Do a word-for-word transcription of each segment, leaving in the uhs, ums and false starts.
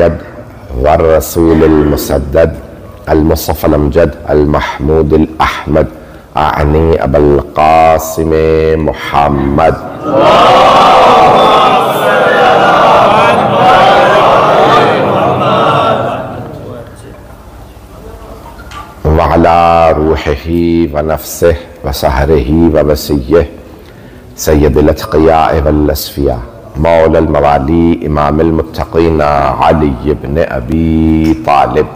يد والرسول المسدد المصطفى الامجد المحمود الاحمد اعني ابا القاسم محمد. وعلى روحه ونفسه وسهره ووسيه سيد الاتقياء والاسفياء مولى الموالي امام المتقين علي بن ابي طالب.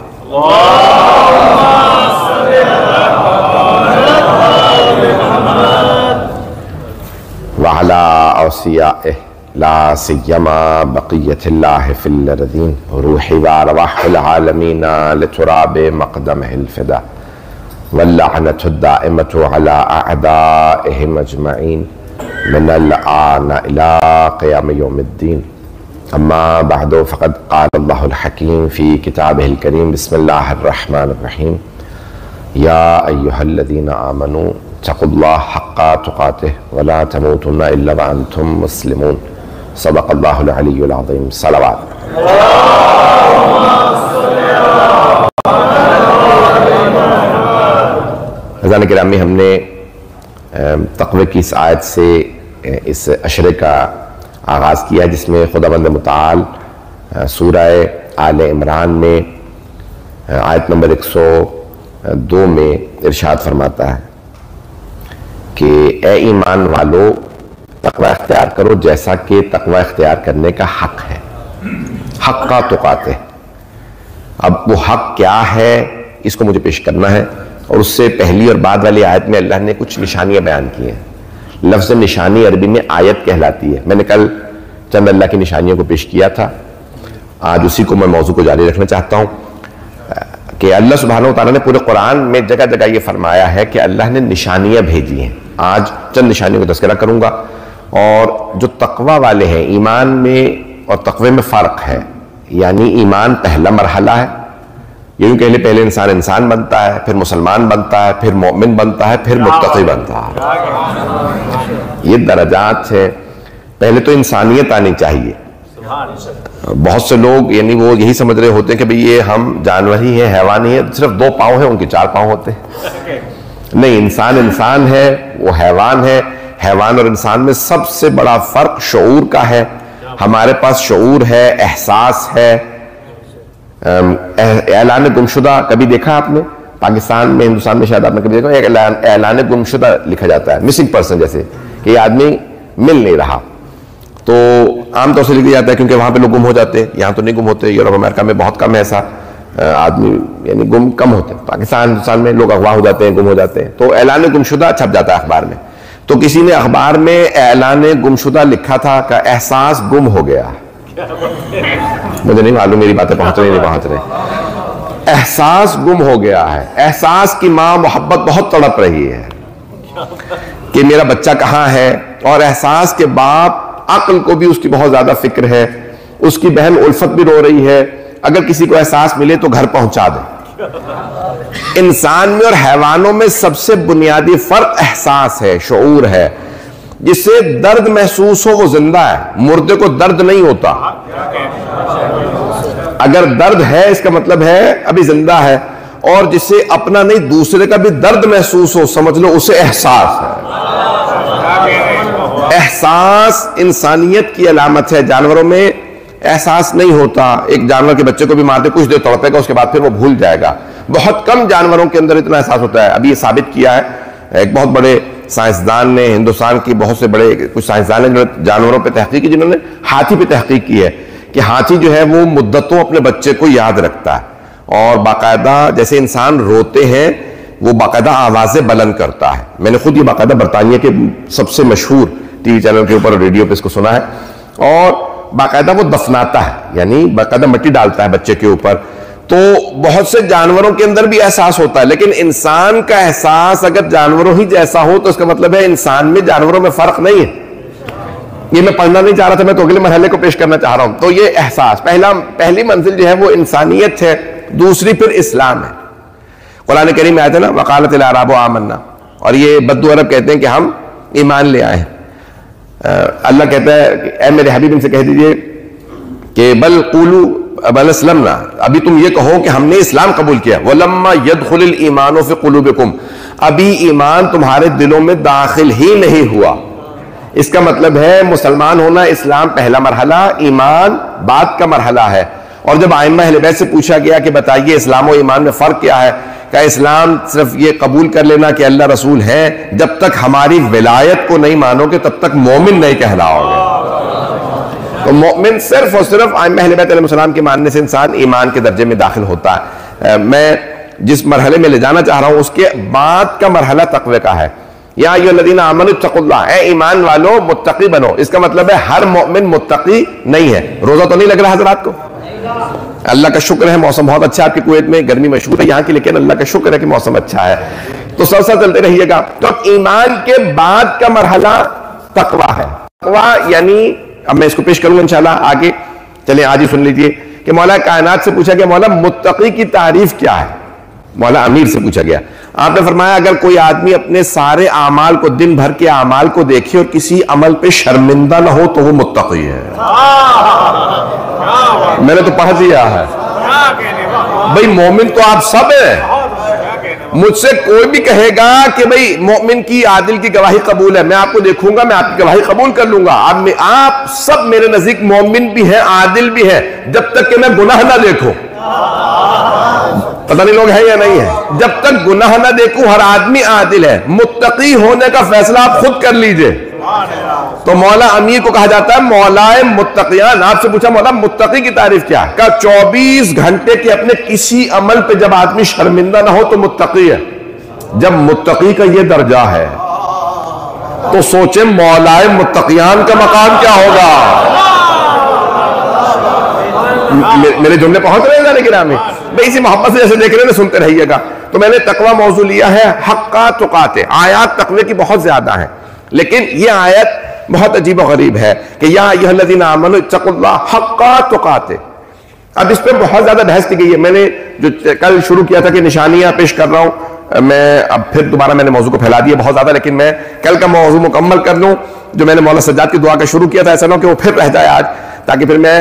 وعلى اوصيائه لا سيما بقيه الله في الارضين روحي وارواح العالمين لتراب مقدمه الفدا واللعنه الدائمه على اعدائهم اجمعين من الان الى قيام يوم الدين. اما بعد فقد قال الله الحكيم في كتابه الكريم بسم الله الرحمن الرحيم يا ايها الذين امنوا اتقوا الله حق تقاته ولا تموتن الا وانتم مسلمون. صدق الله العلي العظيم. صلوات. हज़रान गिरामी हमने तक़वे की इस आयत से इस अशरे का आगाज़ किया जिसमें खुदावंद मुताल सूरह आल इमरान में आयत नंबर एक सौ दो में इरशाद फरमाता है कि ए ईमान वालो तक़वा इख्तियार करो जैसा कि तक़वा इख्तियार करने का हक़ है, हक़ का तुक़ात है। अब वो हक़ क्या है इसको मुझे पेश करना है और उससे पहली और बाद वाली आयत में अल्लाह ने कुछ निशानियाँ बयान की हैं। लफ्ज़ निशानी अरबी में आयत कहलाती है। मैंने कल चंद अल्लाह की निशानियों को पेश किया था, आज उसी को मैं मौजू को जारी रखना चाहता हूँ कि अल्लाह सुब्हानहू तआला ने पूरे कुरान में जगह जगह ये फरमाया है कि अल्लाह ने निशानियाँ भेजी हैं। आज चंद निशानियों का तस्करा करूँगा और जो तकवा वाले हैं, ईमान में और तकवे में फ़र्क है, यानी ईमान पहला मरहला है। यूँ कह लें पहले इंसान इंसान बनता है, फिर मुसलमान बनता है, फिर मोमिन बनता है, फिर मुत्तकी बनता है। ये दर्जात हैं। पहले तो इंसानियत आनी चाहिए। बहुत से लोग यानी वो यही समझ रहे होते हैं कि भाई ये हम जानवर ही हैं, हैवान ही हैं, सिर्फ दो पाँव हैं, उनके चार पाँव होते हैं। नहीं, इंसान इंसान है, वो हैवान है। हैवान और इंसान में सबसे बड़ा फ़र्क शऊर का है। हमारे पास शऊर है, एहसास है। ऐलान गुमशुदा कभी देखा आपने? पाकिस्तान में, हिंदुस्तान में शायद आपने कभी देखा, एक ऐलान ऐलान गुमशुदा लिखा जाता है, मिसिंग पर्सन, जैसे कि आदमी मिल नहीं रहा, तो आमतौर से लिख दिया जाता है क्योंकि वहाँ पे लोग गुम हो जाते हैं। यहाँ तो नहीं गुम होते, यूरोप अमेरिका में बहुत कम है ऐसा आदमी, यानी गुम कम होते हैं। पाकिस्तान हिंदुस्तान में लोग अगवा हो जाते हैं, गुम हो जाते हैं, तो ऐलान गुमशुदा छप जाता है अखबार में। तो किसी ने अखबार में ऐलान गुमशुदा लिखा था का एहसास गुम हो गया। मुझे नहीं मालूम मेरी बातें पहुंच रही नहीं पहुंच रही। एहसास गुम हो गया है। एहसास की माँ मोहब्बत बहुत तड़प रही है कि मेरा बच्चा कहाँ है, और एहसास के बाप अक्ल को भी उसकी बहुत ज्यादा फिक्र है। उसकी बहन उल्फत भी रो रही है, अगर किसी को एहसास मिले तो घर पहुंचा दे। इंसान में और हैवानों में सबसे बुनियादी फर्क एहसास है, शऊर है। जिसे दर्द महसूस हो वो जिंदा है, मुर्दे को दर्द नहीं होता। अगर दर्द है इसका मतलब है अभी जिंदा है। और जिसे अपना नहीं दूसरे का भी दर्द महसूस हो, समझ लो उसे एहसास है। एहसास इंसानियत की अलामत है। जानवरों में एहसास नहीं होता। एक जानवर के बच्चे को भी मारते, कुछ देर तड़पेगा, उसके बाद फिर वो भूल जाएगा। बहुत कम जानवरों के अंदर इतना एहसास होता है। अभी ये साबित किया है एक बहुत बड़े साइंसदान ने, हिंदुस्तान की बहुत से बड़े कुछ साइंसदान ने जानवरों पे तहकीक की, जिन्होंने हाथी पे तहकीक की है कि हाथी जो है वो मुद्दतों अपने बच्चे को याद रखता है, और बाकायदा जैसे इंसान रोते हैं वो बाकायदा आवाज़ें बुलंद करता है। मैंने खुद ये बाकायदा बरतानिया के सबसे मशहूर टी वी चैनल के ऊपर, रेडियो पर इसको सुना है। और बाकायदा वो दफनाता है, यानी बाकायदा मिट्टी डालता है बच्चे के ऊपर। तो बहुत से जानवरों के अंदर भी एहसास होता है, लेकिन इंसान का एहसास अगर जानवरों ही जैसा हो तो इसका मतलब है इंसान में जानवरों में फर्क नहीं है। ये मैं पढ़ना नहीं चाह रहा था, मैं तो अगले मरहले को पेश करना चाह रहा हूं। तो ये एहसास पहला पहली मंजिल जो है वो इंसानियत है, दूसरी फिर इस्लाम है। कुरान करीम में आया था ना, वकालत अल-अराब आमन्ना, और ये बद्दू अरब कहते हैं कि हम ईमान ले आए। अल्लाह कहता है, ए मेरे हबीब, इनसे कह दीजिए कि बल कुलू अबल असलमना, अभी तुम ये कहो कि हमने इस्लाम कबूल किया। वलम्मा यदखुलिल ईमान फी कुलूबिकुम, अभी ईमान तुम्हारे दिलों में दाखिल ही नहीं हुआ। इसका मतलब है मुसलमान होना, इस्लाम पहला मरहला, ईमान बाद का मरहला है। और जब आइम्मा अहले बैत से पूछा गया कि बताइए इस्लाम और ईमान में फ़र्क क्या है, क्या इस्लाम सिर्फ ये कबूल कर लेना कि अल्लाह रसूल है, जब तक हमारी विलायत को नहीं मानोगे तब तक मोमिन नहीं कहलाओगे। तो मोमिन सिर्फ और सिर्फ आइम्मा अहले बैत अलैहिस्सलाम के मानने से इंसान ईमान के दर्जे में दाखिल होता है। मैं जिस मरहले में ले जाना चाह रहा हूँ उसके बाद का मरहला तक़वे का है। या अय्युहल्लज़ीना आमनू इत्तक़ुल्लाह, ए ईमान वालो मुत्तकी बनो। इसका मतलब है हर मोमिन मुत्तकी नहीं है। रोज़ा तो नहीं लग रहा हज़रात को, अल्लाह का शुक्र है मौसम बहुत अच्छा है। आपकी कुवैत में गर्मी मशहूर है यहाँ की, लेकिन अल्लाह का शुक्र है कि मौसम अच्छा है। तो साथ साथ चलते रहिएगा। तो ईमान के बाद का मरहला तक़वा है। तक़वा यानी, अब मैं इसको पेश करूंगा इंशाल्लाह आगे, चले आज ही सुन लीजिए कि मौला कायनात से पूछा गया, मौला मुत्तकी की तारीफ क्या है? मौला अमीर से पूछा गया, आपने फरमाया अगर कोई आदमी अपने सारे आमाल को, दिन भर के आमाल को देखे और किसी अमल पे शर्मिंदा ना हो तो वो मुत्तकी है। मैंने तो पढ़ दिया है भाई, मोमिन तो आप सब है। मुझसे कोई भी कहेगा कि भाई मोमिन की, आदिल की गवाही कबूल है, मैं आपको देखूंगा, मैं आपकी गवाही कबूल कर लूंगा। आप, आप सब मेरे नजदीक मोमिन भी हैं, आदिल भी हैं, जब तक कि मैं गुनाह ना देखूं। पता नहीं लोग हैं या नहीं है। जब तक गुनाह ना देखूं हर आदमी आदिल है। मुत्तकी होने का फैसला आप खुद कर लीजिए। तो मौला अमीर को कहा जाता है मौलाए मुत्तकियान। आपसे पूछा मौला मुत्तकी की तारीफ क्या है? कहा चौबीस घंटे के अपने किसी अमल पे जब आदमी शर्मिंदा ना हो तो मुत्तकी है। जब मुत्तकी का ये दर्जा है तो सोचे मौलाए मुत्तकियान का मकाम क्या होगा। मेरे जुमले पहुंच रहे हैं लेकिन आमी इसी मोहब्बत से जैसे देख रहे हैं सुनते रहिएगा। तो मैंने तकवा मौजू लिया है। हक्का तुकाते, आयात तकवे की बहुत ज्यादा है, लेकिन यह आयत बहुत अजीब और गरीब है कि या अय्युहल्लज़ीना आमनू इत्तक़ुल्लाह हक़्क़ा तुक़ाते। अब इस पर बहुत ज़्यादा बहस की गई है। मैंने जो कल शुरू किया था कि निशानियाँ पेश कर रहा हूँ मैं, अब फिर दोबारा मैंने मौजू को फैला दिया बहुत ज़्यादा, लेकिन मैं कल का मौजू मुकम्मल कर लूँ जो मैंने मौला सज्जाद की दुआ का शुरू किया था। ऐसा ना हो कि वो फिर रह जाए आज, ताकि फिर मैं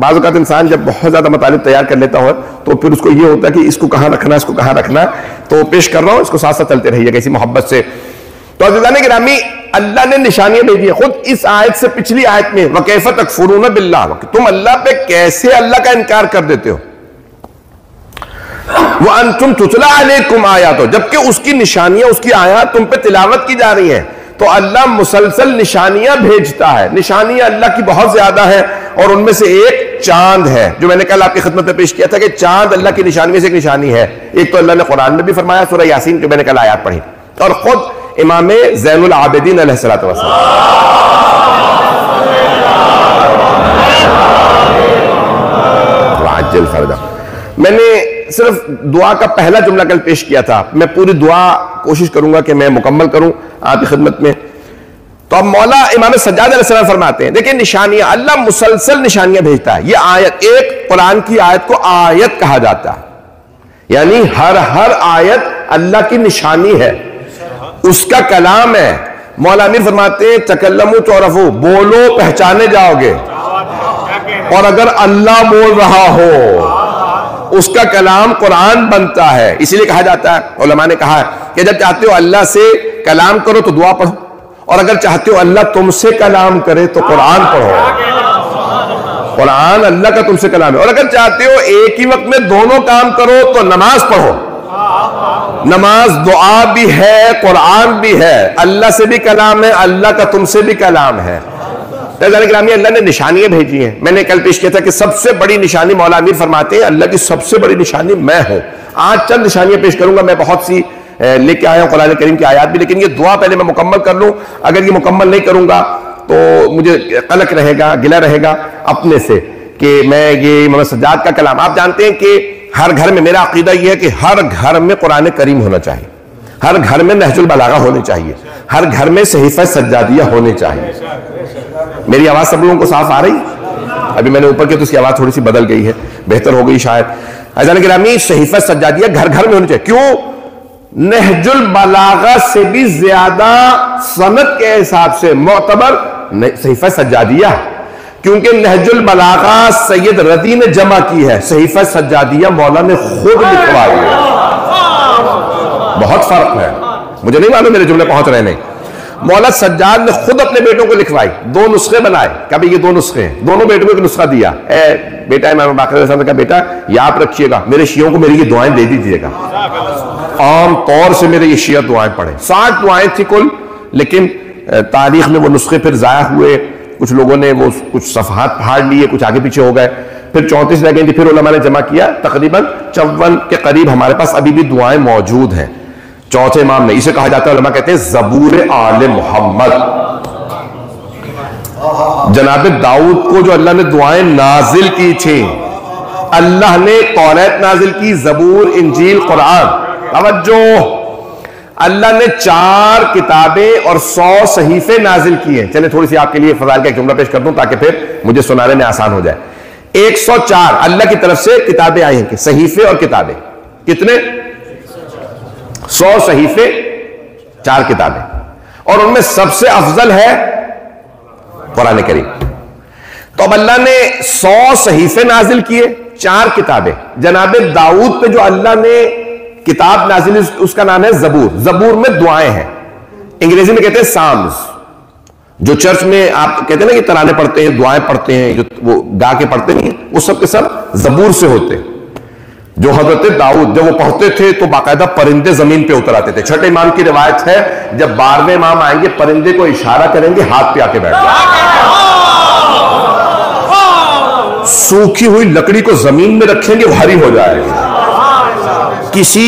बाज़ औक़ात इंसान जब बहुत ज़्यादा मतालिब तैयार कर लेता हो तो फिर उसको ये होता है कि इसको कहाँ रखना, इसको कहाँ रखना। तो पेश कर रहा हूँ, इसको साथ साथ चलते रहिएगा इसी मोहब्बत से। तो अज़ीज़ान गिरामी, अल्लाह ने निशानियां भेजी है। खुद इस आयत से पिछली आयत में वकैफ़ तकफ़ुरून बिल्लाह, तुम अल्लाह पे कैसे अल्लाह का इनकार कर देते हो। व अंतुम तुतला अलैकुम आयातो, जबकि उसकी निशानियां, उसकी आयत तुम पे तिलावत की जा रही है। तो अल्लाह मुसलसल निशानियां भेजता है। निशानियां अल्लाह की बहुत ज्यादा है और उनमें से एक चांद है जो मैंने कल आपकी खिदमत में पेश किया था कि चांद अल्लाह की निशानी में से एक निशानी है। एक तो अल्लाह ने कुरान में भी फरमाया, सूरह यासीन की मैंने कल आयत पढ़ी, और खुद इमाम ज़ैनुल आबिदीन अलैहिस्सलातु वस्सलाम वाजिल फरदा, मैंने सिर्फ दुआ का पहला जुमला कल पेश किया था। मैं पूरी दुआ कोशिश करूंगा कि मैं मुकम्मल करूं आपकी खिदमत में। तो अब मौला इमाम सज्जाद अलैहिस्सलाम फरमाते हैं, देखिए निशानियां, अल्लाह मुसलसल निशानियां भेजता है। यह आयत, एक कुरान की आयत को आयत कहा जाता है, यानी हर हर आयत अल्लाह की निशानी है, उसका कलाम है। मौला अमीर फरमाते हैं तकल्लमू तौरफो, बोलो पहचाने जाओगे। और अगर अल्लाह बोल रहा हो, उसका कलाम कुरान बनता है। इसीलिए कहा जाता है, उलमा ने कहा है कि जब चाहते हो अल्लाह से कलाम करो तो दुआ पढ़ो, और अगर चाहते हो अल्लाह तुमसे कलाम करे तो कुरान पढ़ो। कुरान अल्लाह का तुमसे कलाम है। और अगर चाहते हो एक ही वक्त में दोनों काम करो तो नमाज पढ़ो। नमाज दुआ भी है, कुरान भी है, अल्लाह से भी कलाम है, अल्लाह का तुमसे भी कलाम है। अल्लाह ने निशानियां भेजी हैं। मैंने कल पेश किया था कि सबसे बड़ी निशानी, मौला अमीर फरमाते हैं अल्लाह की सबसे बड़ी निशानी मैं हूं। आज चंद निशानियां पेश करूंगा, मैं बहुत सी लेके आया हूं कुरान करीम की आयत भी, लेकिन ये दुआ पहले मैं मुकम्मल कर लूं। अगर ये मुकम्मल नहीं करूंगा तो मुझे कलक रहेगा, गिला रहेगा अपने से कि मैं ये इमाम सज्जाद का कलाम। आप जानते हैं कि हर घर में, मेरा अकीदा यह है कि हर घर में कुरान करीम होना चाहिए, हर घर में नहजुल बलागा होनी चाहिए, हर घर में सहीफा सज्जादिया होने चाहिए। मेरी आवाज सब लोगों को साफ आ रही? अभी मैंने ऊपर की तो उसकी आवाज थोड़ी सी बदल गई है, बेहतर हो गई शायद। अज़ान गिरामी, सहीफा सज्जादिया घर घर में होनी चाहिए। क्यों? नहजुल बलागा से भी ज्यादा सनत के हिसाब से मोतबर सहीफा सज्जादिया। क्योंकि नहजुल बलागा सैयद रदी ने जमा की है, सहीफा सज्जादिया मौला ने खुद लिखवाई है। बहुत फर्क है, मुझे नहीं मालूम मेरे जुमले पहुंच रहे नहीं। मौला सज्जाद ने खुद अपने बेटों को लिखवाई, दो नुस्खे बनाए, कभी ये दो नुस्खे हैं, दोनों बेटों को एक नुस्खा दिया, ए बेटा इमाम बाक़र का बेटा ये आप रखिएगा, मेरे शियों को मेरी ये दुआएं दे दीजिएगा, आम तौर से मेरे ये शिया दुआएं पढ़े। साठ दुआएं थी कुल, लेकिन तारीख में वो नुस्खे फिर ज़ाया हुए, कुछ लोगों ने वो कुछ सफहात फाड़ लिए, कुछ आगे पीछे हो गए, फिर चौंतीस रह गई थी, फिर उलमा ने जमा किया, तकरीबन चौवन के करीब हमारे पास अभी भी दुआएं मौजूद हैं चौथे इमाम में। इसे कहा जाता है, उलमा कहते हैं ज़बूर आले मोहम्मद। जनाब दाऊद को जो अल्लाह ने दुआएं नाजिल की थी, अल्लाह ने तौरात नाजिल की, ज़बूर, इंजील, कुरान, तवज्जो, अल्लाह ने चार किताबें और सौ सहीफे नाजिल किए। चले थोड़ी सी आपके लिए फजाइल का एक जुमला पेश कर दूं ताकि फिर मुझे सुनाने में आसान हो जाए। एक सौ चार अल्लाह की तरफ से किताबें आई हैं, सहीफे और किताबें, कितने? सौ सहीफे, चार किताबें, और उनमें सबसे अफजल है कुरान करीम। तो अब अल्लाह ने सौ सहीफे नाजिल किए, चार किताबें। जनाब दाऊद पे जो अल्लाह ने किताब नाजिल, उसका नाम है ज़बूर। ज़बूर में दुआएं हैं, अंग्रेजी में कहते हैं साम्स। जो चर्च में आप कहते हैं ना कि तराने पढ़ते हैं, दुआएं पढ़ते हैं, जो वो गा के पढ़ते नहीं, वो सब के सब ज़बूर से होते। जो हजरत दाऊद जब वो पढ़ते थे तो बाकायदा परिंदे जमीन पे उतर आते थे। छठे इमाम की रिवायत है, जब बारहवें इमाम आएंगे परिंदे को इशारा करेंगे, हाथ पे आके बैठ जाएंगे, सूखी हुई लकड़ी को जमीन में रखेंगे, भारी हो जाएगी, किसी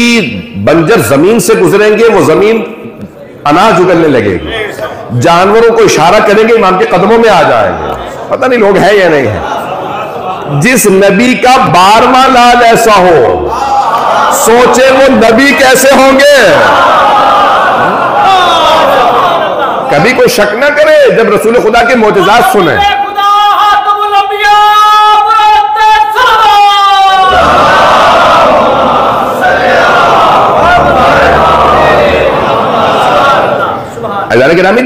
बंजर जमीन से गुजरेंगे वो जमीन अनाज उगलने लगेगी, जानवरों को इशारा करेंगे इमाम के कदमों में आ जाएंगे। पता नहीं लोग हैं या नहीं है। जिस नबी का बारवां लाल ऐसा हो, सोचे वो नबी कैसे होंगे। कभी कोई शक ना करे जब रसूल खुदा के मोजज़ात सुने।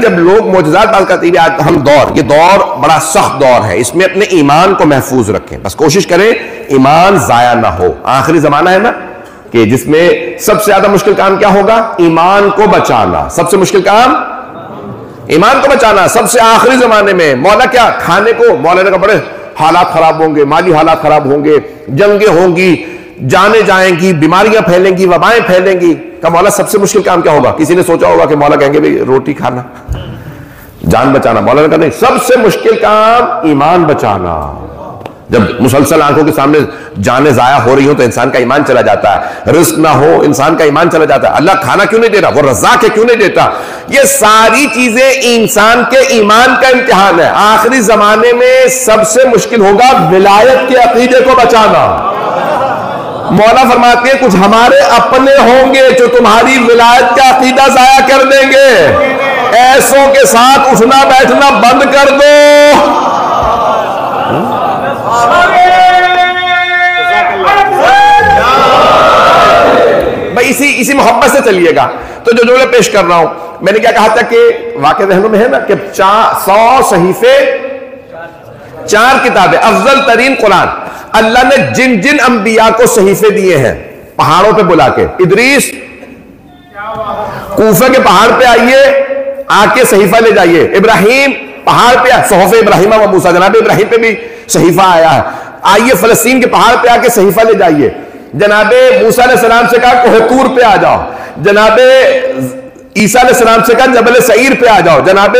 जब लोग मोजज़ात बात करते हैं, हम दौर, ये दौर बड़ा सख्त दौर है, इसमें अपने ईमान को महफूज रखें, बस कोशिश करें ईमान जाया ना हो। आखिरी जमाना है ना, कि जिसमें सबसे ज्यादा मुश्किल काम क्या होगा? ईमान को बचाना। सबसे मुश्किल काम ईमान को बचाना, सबसे आखिरी जमाने में। मौला क्या खाने को, मौला ने कहा बड़े हालात खराब होंगे, माली हालात खराब होंगे, जंगे होंगी, जाने जाएंगी, बीमारियां फैलेंगी, वबाएं फैलेंगी। का मौला सबसे मुश्किल काम क्या होगा? किसी ने सोचा होगा कि मौला कहेंगे भाई रोटी खाना, जान बचाना। मौला ने कहा नहीं, सबसे मुश्किल काम ईमान बचाना। जब मुसलसल आंखों के सामने जाने जाया हो रही हो तो इंसान का ईमान चला जाता है, रिस्क ना हो इंसान का ईमान चला जाता है। अल्लाह खाना क्यों नहीं दे रहा, वो रज़ाक है क्यों नहीं देता। ये सारी चीजें इंसान के ईमान का इम्तिहान है। आखिरी जमाने में सबसे मुश्किल होगा विलायत के अकीदे को बचाना। मौला फरमाते हैं कुछ हमारे अपने होंगे जो तुम्हारी विलायत का अकीदा जाया कर देंगे, ऐसों के साथ उठना बैठना बंद कर दो। भाई इसी इसी मोहब्बत से चलिएगा। तो जो जुमला पेश कर रहा हूं, मैंने क्या कहा था कि वाकई रहनुमा में है ना कि चार सौ सहीफे, चार किताबें, अफजल तरीन कुरान। अल्लाह ने जिन जिन अंबिया को सहीफे दिए हैं पहाड़ों पे बुला के, इदरीस कूफे के पहाड़ पे आइए, आके सहीफा ले जाइए। इब्राहिम पहाड़ पे, सहूफ इब्राहिम व मूसा, जनाब इब्राहिम पे भी सहीफा आया है, आइए फलस्तीन के पहाड़ पे आके सहीफा ले जाइए। जनाब मूसा अलैहि सलाम से कहा कोहतूर पे आ जाओ, जनाब ईसा अलैहि सलाम से कहा जबल सईर पे आ जाओ, जनाब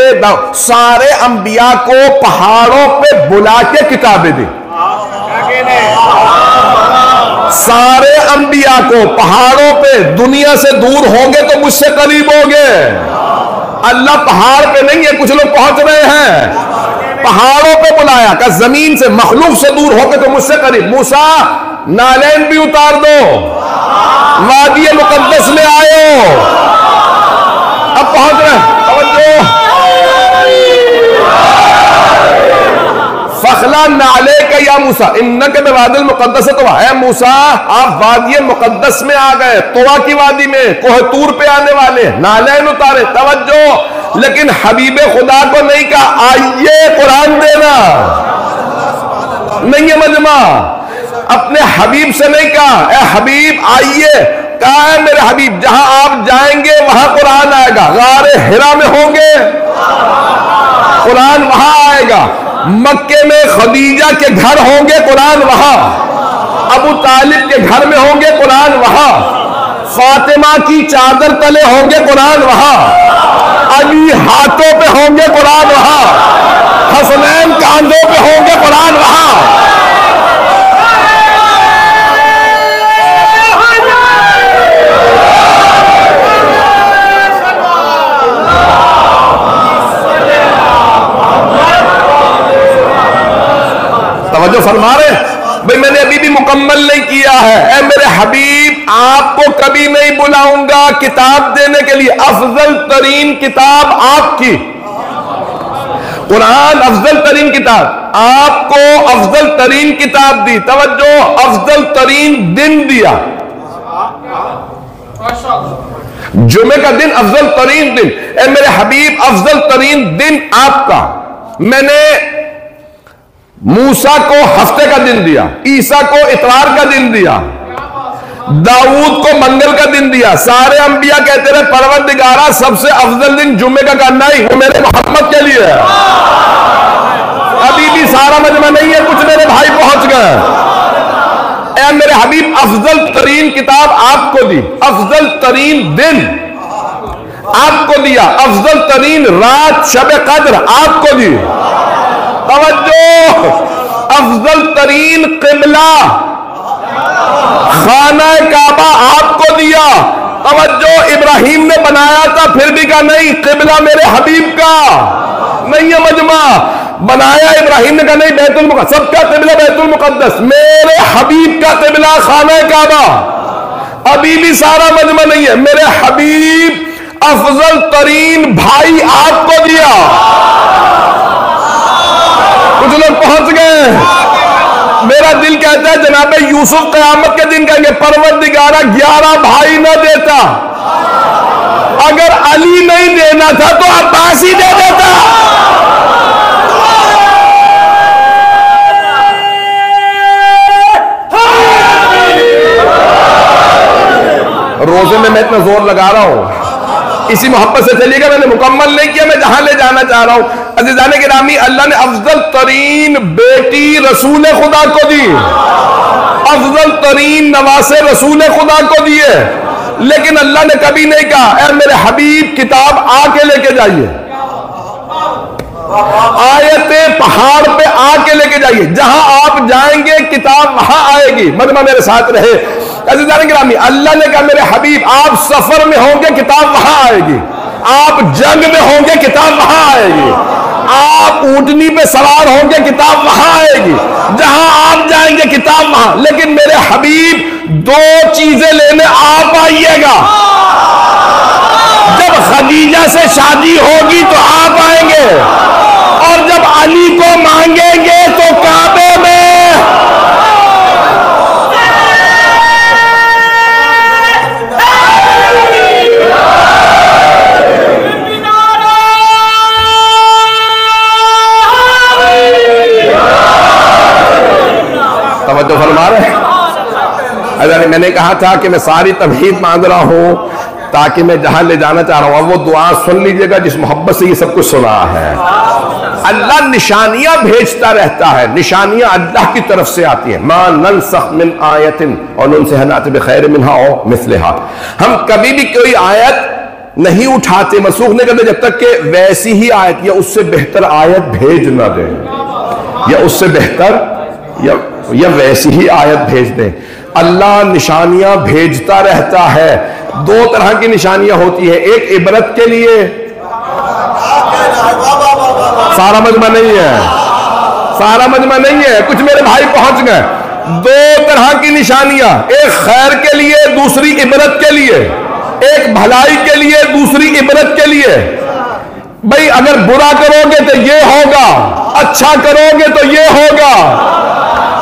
सारे अंबिया को पहाड़ों पे बुला के किताबें दी। सारे अंबिया को पहाड़ों पे, दुनिया से दूर होंगे तो मुझसे करीब होंगे। अल्लाह पहाड़ पे नहीं है, कुछ लोग पहुंच रहे हैं, पहाड़ों पे बुलाया का जमीन से, मखलूक से दूर होके तो मुझसे करीब। मूसा नालैन भी उतार दो, वादी मुकद्दस में आयो, अब पहुंच रहे हैं। फखला नाले का या मूसा इन्नके बिवादिल मुकद्दस है, तो है मूसा आप वादी मुकद्दस में आ गए, तोआ की वादी में, कोहतूर पे आने वाले, नालेन उतारे, तवज्जो। लेकिन हबीब खुदा को नहीं कहा आइए कुरान देना, नहीं है मजमा। अपने हबीब से नहीं कहा ए हबीब आइए, कहा है मेरे हबीब जहां आप जाएंगे वहां कुरान आएगा। गारे हिरा में होंगे कुरान वहां आएगा, मक्के में खदीजा के घर होंगे कुरान वहां, अबू तालिब के घर में होंगे कुरान वहां, फातिमा की चादर तले होंगे कुरान वहां, अली हाथों पे होंगे कुरान वहां, हसनैन कांधों पे होंगे कुरान वहां। तवज्जो फरमा रहे भाई, मैंने अभी भी मुकम्मल नहीं किया है। ए मेरे हबीब आपको कभी नहीं बुलाऊंगा किताब देने के लिए, अफजल तरीन किताब आपकी कुरान, अफजल तरीन किताब आपको, अफजल तरीन किताब दी, तवज्जो अफजल तरीन दिन दिया, जुमे का दिन अफजल तरीन दिन। ए मेरे हबीब अफजल तरीन दिन आपका। मैंने मूसा को हफ्ते का दिन दिया, ईसा को इतवार का दिन दिया, दाऊद को मंगल का दिन दिया। सारे अंबिया कहते रहे परवरदिगारा सबसे अफजल दिन जुम्मे का करना ही मेरे मोहम्मद के लिए है। अभी भी सारा मजमा नहीं है, कुछ मेरे भाई पहुंच गए। ए मेरे हबीब अफजल तरीन किताब आपको दी, अफजल तरीन दिन आपको दिया, अफजल तरीन रात शब कद्र आपको दी, तवज्जो अफजल तरीन किबला खाना काबा आपको दिया। तवज्जो इब्राहिम ने बनाया था फिर भी कहा नहीं किबला मेरे हबीब का नहीं है मजमा। बनाया इब्राहिम ने कहा नहीं बैतुल मुक़द्दस, सबका किबला बैतुल मुक़द्दस, मेरे हबीब का किबला खाना काबा। अभी भी सारा मजमा नहीं है, मेरे हबीब अफजल तरीन भाई आपको दिया। कुछ लोग पहुंच गए। मेरा दिल कहता है जनाबे यूसुफ कयामत के दिन कहेंगे परवरदिगारा ग्यारह भाई न देता, अगर अली नहीं देना था तो अब्बास ही दे देता। रोजे में मैं इतना जोर लगा रहा हूं, इसी मोहब्बत से चलिएगा, मैंने मुकम्मल नहीं किया, मैं जहां ले जाना चाह रहा हूं। अज़ीज़ाने गिरामी, अल्लाह ने अफजल तरीन बेटी रसूल खुदा को दी, अफजल तरीन नवासे रसूल खुदा को दिए, लेकिन अल्लाह ने कभी नहीं कहा ए मेरे हबीब किताब आके लेके जाइए, आयते पहाड़ पे आके लेके जाइए, जहां आप जाएंगे किताब वहां आएगी। मजमा मेरे साथ रहे। अज़ीज़ाने गिरामी, अल्लाह ने कहा मेरे हबीब आप सफर में होंगे किताब वहां आएगी, आप जंग में होंगे किताब वहां आएगी, आप ऊंटनी पे सवार होंगे किताब वहां आएगी, जहां आप जाएंगे किताब वहां। लेकिन मेरे हबीब दो चीजें लेने आप आइएगा, जब खदीजा से शादी होगी तो आप आएंगे, और जब अली को मांगेंगे तो काबे में। तो फरमा रहे, मैंने कहा था कि मैं सारी तबहीद मांग रहा हूं ताकि मैं जहां ले जाना चाह रहा हूं। वो दुआ सुन लीजिएगा जिस मोहब्बत से ये सब कुछ सुना है। अल्लाह निशानियां भेजता रहता है, निशानियां अल्लाह की तरफ से आती है। मां नंसख मिन आयतिन और उनसे हनात बिखैर मिनहा और मिसलिहा, हम कभी भी कोई आयत नहीं उठाते, मनसूख नहीं करते, जब तक कि वैसी ही आयत या उससे बेहतर आयत भेज ना दे, या उससे बेहतर या या वैसी ही आयत भेज दें। अल्लाह निशानियां भेजता रहता है। दो तरह की निशानियां होती है, एक इबरत के लिए, सारा मजमा नहीं है, सारा मजमा नहीं है, कुछ मेरे भाई पहुंच गए। दो तरह की निशानियां, एक खैर के लिए, दूसरी इबरत के लिए, एक भलाई के लिए, दूसरी इबरत के लिए। भाई अगर बुरा करोगे तो ये होगा, अच्छा करोगे तो ये होगा।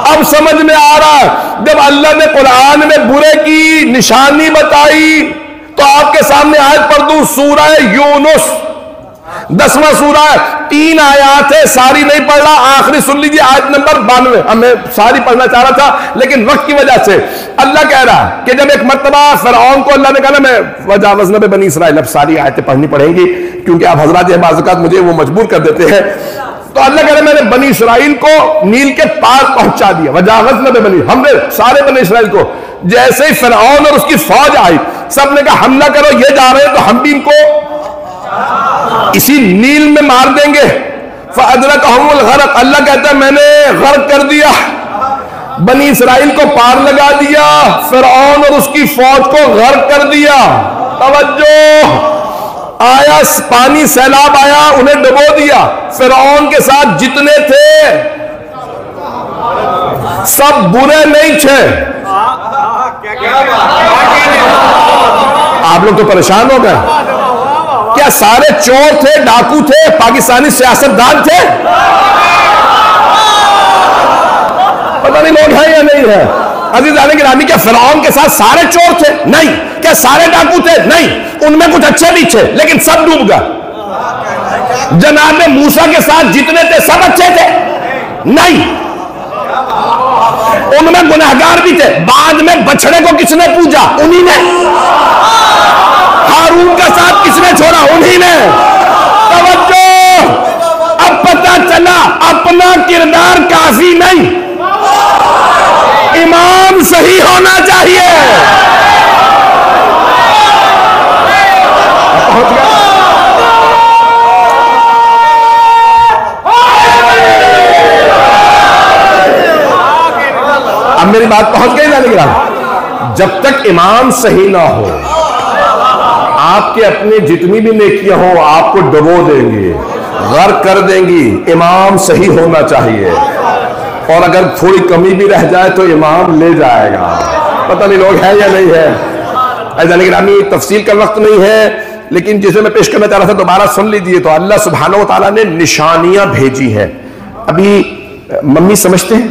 अब समझ में आ रहा है, जब अल्लाह ने कुरान में बुरे की निशानी बताई तो आपके सामने आयत पढ़ दूं, सूरह यूनुस दसवां सूरा तीन आयात है, सारी नहीं पढ़ रहा, आखिरी सुन लीजिए आयत नंबर बानवे। अब मैं सारी पढ़ना चाह रहा था लेकिन वक्त की वजह से अल्लाह कह रहा है कि जब एक मर्तबा फिरौन को अल्लाह ने कहा ना मैं वजावज़ना बनी इसराइल, अब सारी आयतें पढ़नी पड़ेंगी क्योंकि आप हजरात बाज़ात मुझे वो मजबूर कर देते हैं। तो अल्लाह कह रहे मैंने बनी इसराइल को नील के पार पहुंचा दिया, वजावज़ना बनी, हमने सारे बनी इसराइल को। जैसे ही फिरौन और उसकी फौज आई सबने कहा हमला करो, ये जा रहे हैं तो हम भी इनको इसी नील में मार देंगे। फ़अदरकहुमुल गरक़, अल्लाह कहता है मैंने गर्क कर दिया, बनी इसराइल को पार लगा दिया, फिरौन और उसकी फौज को गर्क कर दिया। तवज्जो, आया पानी, सैलाब आया, उन्हें डुबो दिया, फिरौन के साथ जितने थे सब बुरे नहीं थे। आप लोग तो परेशान हो गए, क्या सारे चोर थे, डाकू थे, पाकिस्तानी सियासतदान थे? पता नहीं लोग है या नहीं है। अजीज आले गिरामी, क्या फिरौन के साथ सारे चोर थे? नहीं। क्या सारे डाकू थे? नहीं। उनमें कुछ अच्छे भी थे लेकिन सब डूब गए। जनाब ने मूसा के साथ जितने थे सब अच्छे थे? नहीं। उनमें गुनाहगार भी थे। बाद में बछड़े को किसने पूजा? उन्हीं ने। हारून का साथ किसने छोड़ा? उन्हीं ने। तवज्जो, अब पता चला अपना किरदार काफी नहीं, इमाम सही होना चाहिए। अब मेरी बात पहुंच गई ना? लेकिन जब तक इमाम सही ना हो आपके अपने जितनी भी नेकियां हो आपको डुबो देंगी, गर्क कर देंगी। इमाम सही होना चाहिए और अगर थोड़ी कमी भी रह जाए तो इमाम ले जाएगा। पता नहीं लोग हैं या नहीं है। ऐसा निगरानी तफसील का वक्त नहीं है लेकिन जिसे मैं पेश करना चाह रहा था दोबारा सुन लीजिए। तो अल्लाह सुब्हानहू व तआला ने निशानियां भेजी हैं। अभी मम्मी समझते हैं,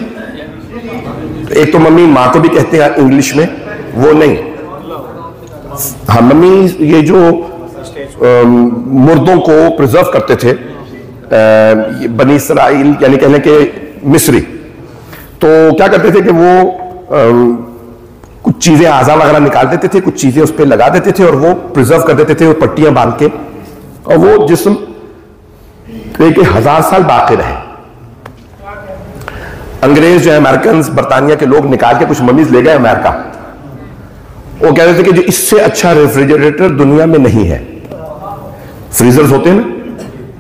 एक तो मम्मी माँ को भी कहते हैं इंग्लिश में, वो नहीं। हाँ, मम्मी ये जो आ, मुर्दों को प्रिजर्व करते थे आ, बनी इसराइल यानी कहने के मिस्री, तो क्या करते थे कि वो आ, कुछ चीज़ें आज़ा वगैरह निकाल देते थे, कुछ चीज़ें उस पर लगा देते थे और वो प्रिजर्व कर देते थे वो पट्टियाँ बांध के, और वो जिस्म एक हज़ार साल बाकी रहे। अंग्रेज जो है अमेरिकन बरतानिया के लोग निकाल के कुछ मम्मीज ले गए अमेरिका। वो कह रहे थे कि जो इससे अच्छा रेफ्रिजरेटर दुनिया में नहीं है, फ्रीजर्स होते हैं ना,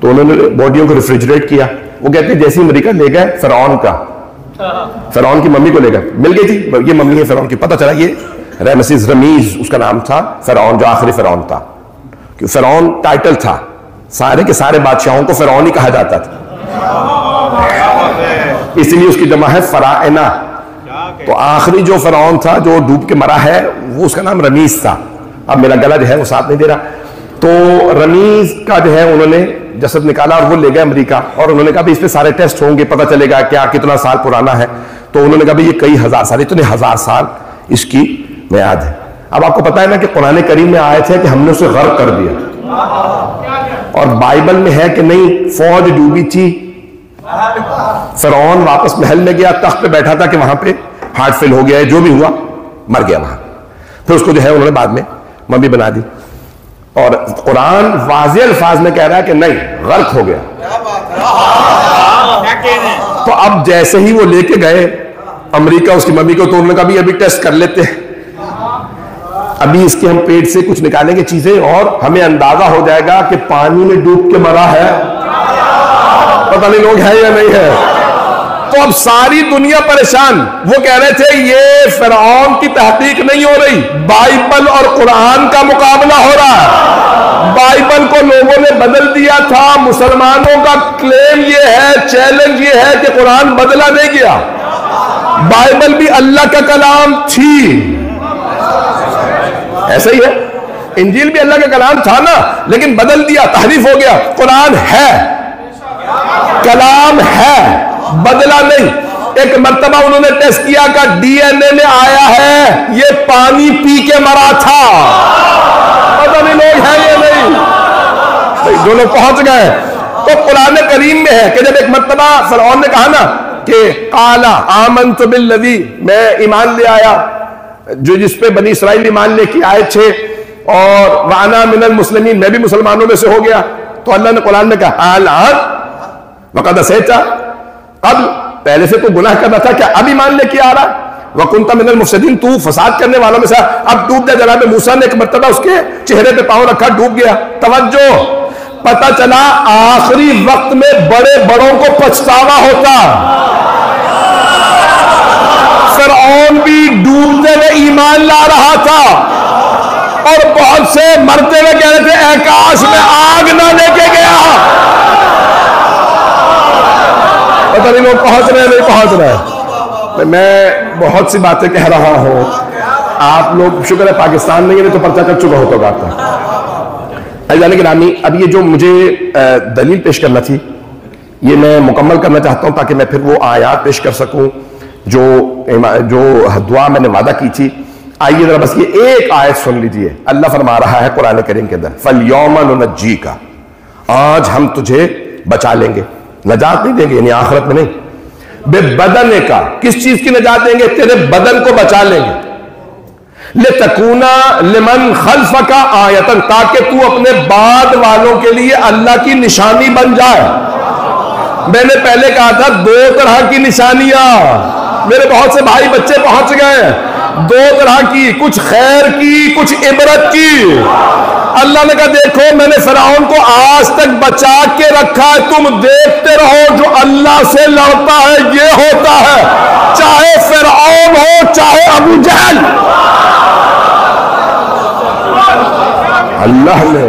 तो उन्होंने बॉडियों को रेफ्रिजरेट किया। वो कहते हैं जैसे अमेरिका ले गए फिरौन का, फिरौन की मम्मी को ले गए, मिल गई थी ये मम्मी है फिरौन की। पता चला ये रमसीस रमीज उसका नाम था, फिरौन जो आखिरी फिरौन था, कि फिरौन टाइटल था। सारे के सारे बादशाहों को फिरौन ही कहा जाता था, इसलिए उसकी जमा है फराइना। तो आखिरी जो फिरौन था जो डूब के मरा है वो उसका नाम रमीज था। अब मेरा गला जो है वो साथ नहीं दे रहा। तो रमीज का जो है उन्होंने जसद निकाला और वो ले गए अमेरिका, और उन्होंने कहा इस पे सारे टेस्ट होंगे, पता चलेगा क्या कितना साल पुराना है। तो उन्होंने कहा ये कई हजार साल, इतने हजार साल इसकी मियाद है। अब आपको पता है ना कि कुरान करीम में आए थे कि हमने उसे गर्क कर दिया, और बाइबल में है कि नहीं फौज डूबी थी, फिरौन वापस महल में गया, तख्त पे बैठा था कि वहां पे हार्ट फेल हो गया है, जो भी हुआ मर गया वहां। फिर उसको जो है उन्होंने बाद में मम्मी बना दी। और कुरान वाज़े अल्फाज में कह रहा है कि नहीं गर्क हो गया। क्या बात है। तो अब जैसे ही वो लेके गए अमेरिका उसकी मम्मी को, तो उन्होंने कहा भी अभी टेस्ट कर लेते हैं, अभी इसके हम पेट से कुछ निकालेंगे चीजें और हमें अंदाजा हो जाएगा कि पानी में डूब के मरा है। पता नहीं लोग हैं या नहीं है। तो अब सारी दुनिया परेशान, वो कह रहे थे ये फिरौन की तहकीक नहीं हो रही, बाइबल और कुरान का मुकाबला हो रहा है। बाइबल को लोगों ने बदल दिया था। मुसलमानों का क्लेम ये है, चैलेंज ये है कि कुरान बदला नहीं गया, बाइबल भी अल्लाह का कलाम थी। ऐसा ही है, इंजील भी अल्लाह का कलाम था ना, लेकिन बदल दिया, तहरीफ हो गया। कुरान है, कलाम है, बदला नहीं। एक मर्तबा उन्होंने टेस्ट किया का डीएनए में आया है ये पानी पी के मरा था। पता नहीं लोग हैं या नहीं। जो लोग पहुंच गए तो कुरान करीम में है कि जब एक मरतबा फ़िरऔन ने कहा ना कि काला आमंतु बिल्लज़ी, मैं ईमान ले आया जो जिस पे बनी इसराइल ईमान ले की आए थे, और वाना मिनल मुस्लिमीन, मैं भी मुसलमानों में से हो गया। तो अल्लाह ने कुरान ने कहा आलान वक़द असैता, अब पहले से तो गुनाह कर रहा था क्या अब ईमान लेके आ रहा, वकुंता मिनल मुफ़सिदीन, तू फसाद करने वालों में से। अब डूब गया जनाब मूसा ने एक मर्तबा उसके चेहरे पे पाँव रखा, डूब गया। तवज्जो, पता चला आखिरी वक्त में बड़े बड़ों को पछतावा होता। फ़िरऔन भी डूबते में ईमान ला रहा था और बहुत से मरते हुए कह रहे थे आकाश में आग ना लेके गया। पता नहीं वो पहुंच रहे नहीं पहुंच रहे। मैं बहुत सी बातें कह रहा हूं, आप लोग शुक्र है पाकिस्तान में, ये तो पर्चा कर चुका होता बात जाने के नामी। अब ये जो मुझे दलील पेश करना थी ये मैं मुकम्मल करना चाहता हूं ताकि मैं फिर वो आयात पेश कर सकूं जो जो दुआ मैंने वादा की थी। आइए जरा बस ये एक आयत सुन लीजिए। अल्लाह फरमा रहा है कुरान करीम के अंदर, फल्यौम नुनज्जी का, आज हम तुझे बचा लेंगे, नजात नहीं देंगे, यानी आखिरत में नहीं, बदन का, किस चीज की नजात देंगे, तेरे बदन को बचा लेंगे, ले तकूना लिमन खल्फका आयतन, ताकि तू अपने बाद वालों के लिए अल्लाह की निशानी बन जाए। मैंने पहले कहा था दो तरह की निशानियां, मेरे बहुत से भाई बच्चे पहुंच गए, दो तरह की, कुछ खैर की कुछ इबरत की। अल्लाह ने कहा देखो मैंने फ़िरऔन को आज तक बचा के रखा है, तुम देखते रहो जो अल्लाह से लड़ता है ये होता है, चाहे फ़िरऔन हो चाहे अबू जहल। अल्लाह ने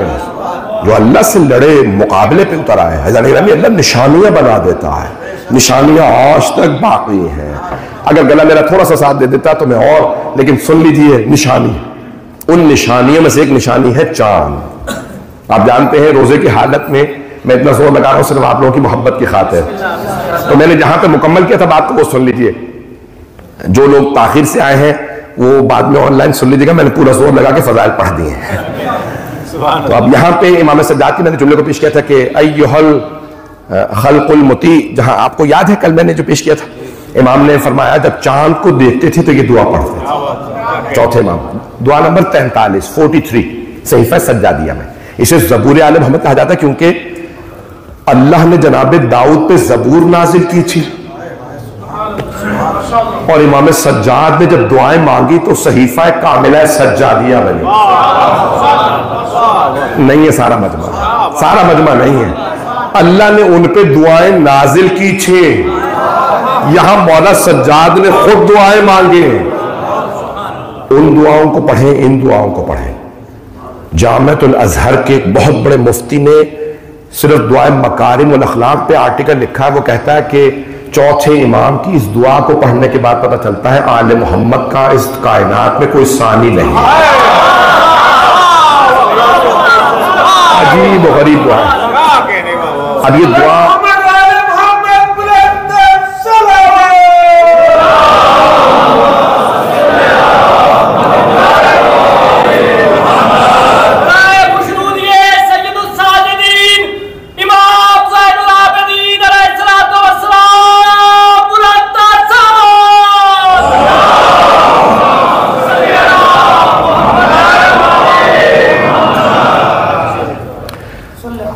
जो अल्लाह से लड़े मुकाबले पे उतर आए हैं, अल्लाह निशानियां बना देता है, निशानियां आज तक बाकी हैं। अगर गला मेरा थोड़ा सा साथ दे देता तो मैं और, लेकिन सुन लीजिए निशानी, उन निशानियों में से एक निशानी है चांद। आप जानते हैं रोजे की हालत में मैं इतना जोर लगा रहा हूं सिर्फ आप लोगों की मोहब्बत की खातिर, तो मैंने जहां पे मुकम्मल किया था बात को वो सुन लीजिए। जो लोग ताखिर से आए हैं वो बाद में ऑनलाइन सुन लीजिएगा, मैंने पूरा जोर लगा के फजाइल पढ़ दिए हैं। तो अब यहाँ पे इमाम सज्जाद की मैंने जुमले को पेश किया था कि अय्युहल खल्कुल मुती, जहाँ आपको याद है कल मैंने जो पेश किया था, इमाम ने फरमाया जब चांद को देखते थे तो ये दुआ पढ़ते थे। चौथे इमाम दुआ नंबर तैंतालीस फोर्टी थ्री सहीफा सज्जादिया में, इसे ज़बूर आले मोहम्मद कहा जाता है क्योंकि अल्लाह ने जनाब दाऊद पे ज़बूर नाजिल की थी और इमाम सज्जाद ने जब दुआएं मांगी तो सहीफा कामिला सज्जादिया बनी। नहीं है सारा मजमा, सारा मजमा नहीं है, अल्लाह ने उन पे दुआएं नाजिल की थी। यहां मौला सज्जाद ने खुद दुआएं मांगे। उन दुआओं को पढ़ें, इन दुआओं को पढ़ें। जामिअतुल अज़हर के एक बहुत बड़े मुफ्ती ने सिर्फ दुआए मकारिम और अखलाक पे आर्टिकल लिखा है। वो कहता है कि चौथे इमाम की इस दुआ को पढ़ने के बाद पता चलता है आले मोहम्मद का इस कायनात में कोई सानी नहीं। अजीब गरीब दुआ। अब ये दुआ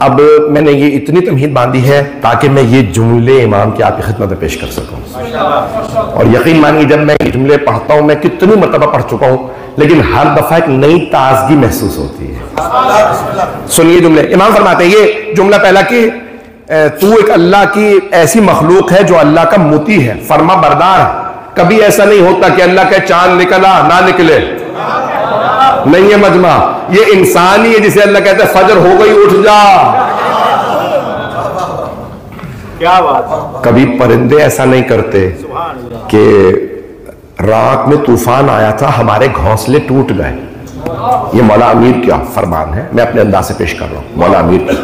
अब मैंने ये इतनी तमहीद बांधी है ताकि मैं ये जुमले इमाम की आपकी खिदमत में पेश कर सकूं। और यकीन मानिए जब मैं ये जुमले पढ़ता हूँ, मैं कितनी मरतबा पढ़ चुका हूँ, लेकिन हर दफा एक नई ताजगी महसूस होती है। सुनिए जुमले इमाम फरमाते हैं, ये जुमला पहला कि तू एक अल्लाह की ऐसी मखलूक है जो अल्लाह का मोती है, फर्मा बरदार, कभी ऐसा नहीं होता कि अल्लाह के चांद निकला ना निकले। नहीं है मजमा, ये इंसान ही है जिसे अल्लाह कहता है फजर हो गई उठ जा। क्या बात, कभी परिंदे ऐसा नहीं करते कि रात में तूफान आया था हमारे घोंसले टूट गए। ये मौला अमीर क्या फरमान है, मैं अपने अंदाज से पेश कर रहा हूँ। मौला अमीर क्या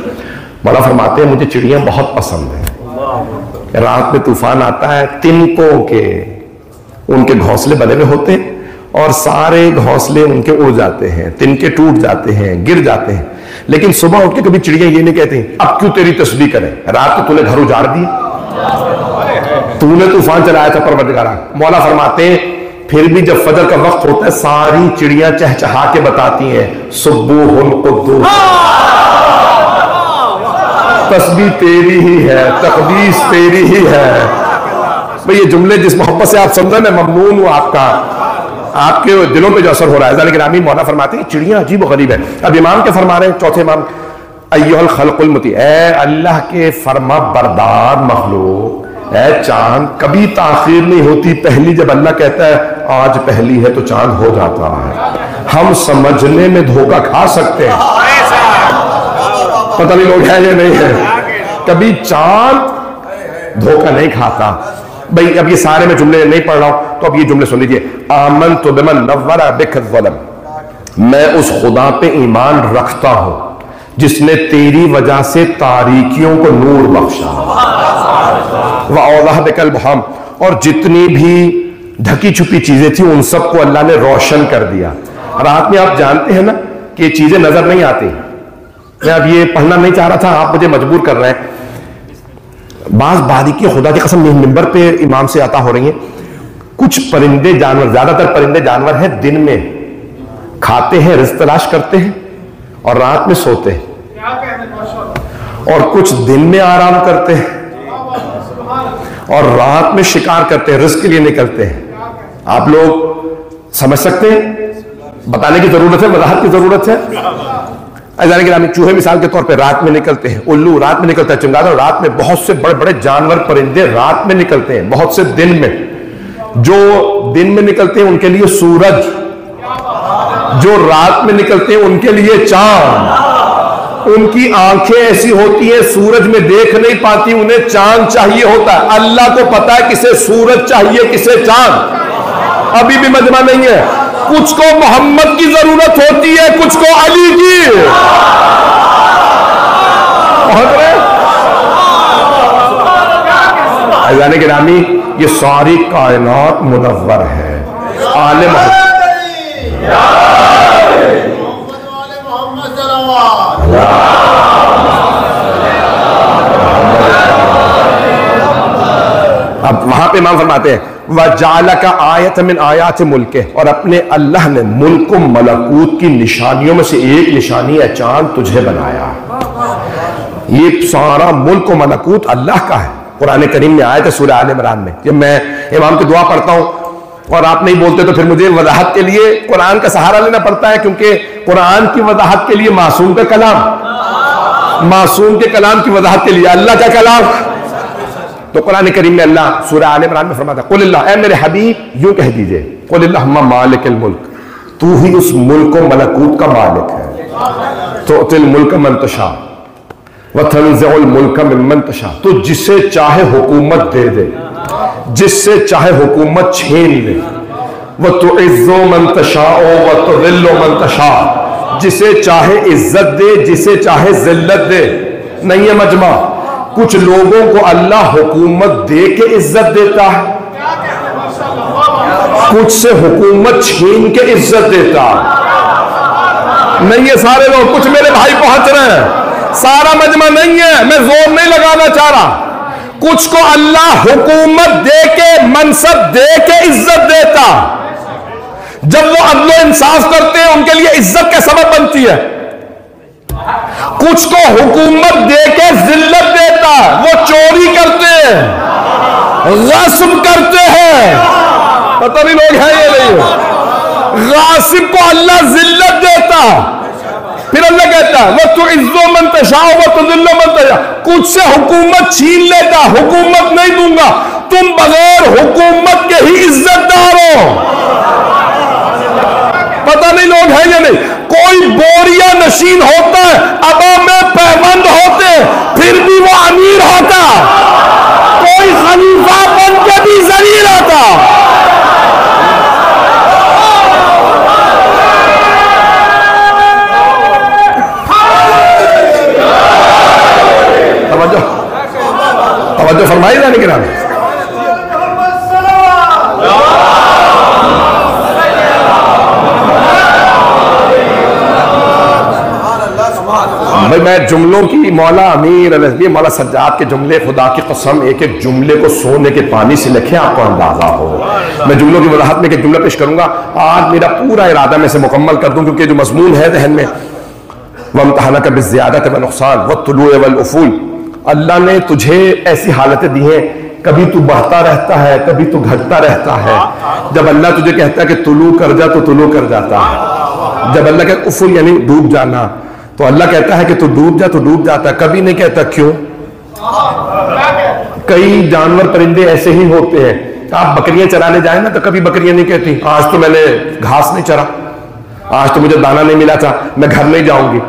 मौला फरमाते हैं, मुझे चिड़िया बहुत पसंद है, रात में तूफान आता है, तिनकों के उनके घोंसले बने हुए होते हैं और सारे घोंसले उनके उड़ जाते हैं, तिनके टूट जाते हैं, गिर जाते हैं, लेकिन सुबह उठ के कभी चिड़िया ये नहीं कहती अब क्यों तेरी तस्बीह करें, रात को तूने घर उजाड़ दिया, तूने तूफान चलाया था परवरदिगारा। मौला फरमाते हैं फिर भी जब फजर का वक्त होता है सारी चिड़िया चहचहा के बताती हैं सुब्बुहुल कुद्दूस, तस्बीह तेरी ही है, तकदीस तेरी ही है। भाई ये जुमले जिस मोहब्बत से आप समझा, मैं ममनून हूं आपका, आपके दिलों पे जो असर हो रहा है। लेकिन आमीन। मौला फरमाते हैं चिड़िया अजीब गरीब है। अब इमाम के फरमा रहे हैं चौथे इमाम अय्युहल खल्कुल मुती, ऐ अल्लाह के फरमा बरदार मखलूक, ऐ चांद कभी ताखिर नहीं होती पहली, जब अल्लाह कहता है आज पहली है तो चांद हो जाता है। हम समझने में धोखा खा सकते हैं, पता नहीं लोग हैं या नहीं है, कभी चांद धोखा नहीं खाता। भाई अब ये सारे में जुमले नहीं पढ़ रहा हूं, तो अब ये जुमले सुन लीजिए। आमन तो बिमन नव्वरा बिखत वलम, मैं उस खुदा पे ईमान रखता हूं जिसने तेरी वजह से तारीकियों को नूर बख्शा, वाह बिकल बहम, और जितनी भी ढकी छुपी चीजें थी उन सबको अल्लाह ने रोशन कर दिया। रात में आप जानते हैं ना कि ये चीजें नजर नहीं आती। मैं अब ये पढ़ना नहीं चाह रहा था, आप मुझे मजबूर कर रहे हैं। बाज बारीकी खुदा की कसम मिंबर पे इमाम से आता हो रही है। कुछ परिंदे जानवर, ज्यादातर परिंदे जानवर हैं, दिन में खाते हैं, रिस्क तलाश करते हैं और रात में सोते हैं, और कुछ दिन में आराम करते हैं और रात में शिकार करते हैं, रिस्क के लिए निकलते हैं। आप लोग समझ सकते हैं, बताने की जरूरत है, वजाहत की जरूरत है। चूहे मिसाल के तौर पे रात में निकलते हैं, उल्लू रात में निकलता है, चमगादड़ रात में, बहुत से बड़े बड़े जानवर परिंदे रात में निकलते हैं, बहुत से दिन में। जो दिन में निकलते हैं उनके लिए सूरज, जो रात में निकलते हैं उनके लिए चांद। उनकी आंखें ऐसी होती हैं सूरज में देख नहीं पाती, उन्हें चांद चाहिए होता है। अल्लाह को पता है किसे सूरज चाहिए किसे चांद, अभी भी मजमा नहीं है। कुछ को मोहम्मद की जरूरत होती है, कुछ को अली की। अज़ान के नामी ये सारी कायनात मुनव्वर है। आलिम अब वहां पे इमाम फरमाते हैं वजाला का आयत मिन आयात मुल्क, और अपने अल्लाह ने मुल्क मलकूत की निशानियों में से एक निशानी है चांद तुझे बनाया। ये सारा मुल्क मलकूत अल्लाह का है। कुरान करीम में आयत है सूरह आल इमरान में। जब मैं इमाम की दुआ पढ़ता हूं और आप नहीं बोलते तो फिर मुझे वजाहत के लिए कुरान का सहारा लेना पड़ता है, क्योंकि कुरान की वजाहत के लिए मासूम का कलाम, मासूम के कलाम की वजाहत के लिए अल्लाह का कलाम। तो कुरान करीम में अल्लाह सूरह आल इमरान में फरमाता है कुल ए मेरे हबीब यूं कह दीजिए कुल अल्लाहुम्मा मालिकुल मुल्क, तू ही उस मुल्क व मलकूत का मालिक है। तो तिल मुल्क मन तशा व तनज़ुल मुल्क मिम्मन तशा, तू जिसे चाहे हुकूमत दे दे, जिससे चाहे हुकूमत छीन ले। वह तो इज्जो मंतशा ओ वह तो दिल्लो मंतशा, जिसे चाहे इज्जत दे जिसे चाहे जिल्लत दे। नहीं है मजमा, कुछ लोगों को अल्लाह हुकूमत दे के इज्जत देता है, कुछ से हुकूमत छीन के इज्जत देता है। नहीं है सारे लोग, कुछ मेरे भाई पहुंच रहे हैं, सारा मजमा नहीं है, मैं जोर नहीं लगाना चाह रहा। कुछ को अल्लाह हुकूमत दे के मनसब दे के इज्जत देता, जब वो अदलो इंसाफ करते हैं उनके लिए इज्जत का सबब बनती है। कुछ को हुकूमत दे के जिल्लत देता, वो चोरी करते हैं, गासिब करते हैं। पता नहीं लोग हैं ये नहीं। गासिब को अल्लाह जिल्लत देता, फिर अल्लाह कहता है वह तो इज्जो मंतशा व तो दिल्लो मंतशा, कुछ से हुकूमत छीन लेता, हुकूमत नहीं दूंगा, तुम बगैर हुकूमत के ही इज्जतदार हो। पता नहीं लोग हैं या नहीं। कोई बोरिया नशीन होता है, अबा में पैबंद होते, फिर भी वो अमीर होता। कोई खलीफा बन के भी जलील होता। तवज्जो फरमाई जाने के नाम और मैं जुमलों की मौला अमीर अलवी मौला सज्जाद के जुमले खुदा की कसम एक एक जुमले को सोने के पानी से लिखें आपको अंदाजा हो। मैं जुमलों की वजाहत में एक जुमला पेश करूंगा, आज मेरा पूरा इरादा मैं इसे मुकम्मल कर दूं क्योंकि जो मजमून है जहन में वमतहाना का बिज़्यादत व नुकसान व तुलू वल उफूल। अल्लाह ने तुझे ऐसी हालतें दी हैं, कभी तू बढ़ता रहता है कभी तू घटता रहता है। जब अल्लाह तुझे कहता है कि तुलू कर जा तो तुलू कर जाता है, जब अल्लाह कहता उफुल यानी डूब जाना तो अल्लाह कहता है कि तू डूब जा तो डूब जाता है, कभी नहीं कहता क्यों। कई जानवर परिंदे ऐसे ही होते हैं, आप बकरियां चराने जाए ना तो कभी बकरियां नहीं कहती आज तो मैंने घास नहीं चरा, आज तो मुझे दाना नहीं मिला था, मैं घर नहीं जाऊंगी।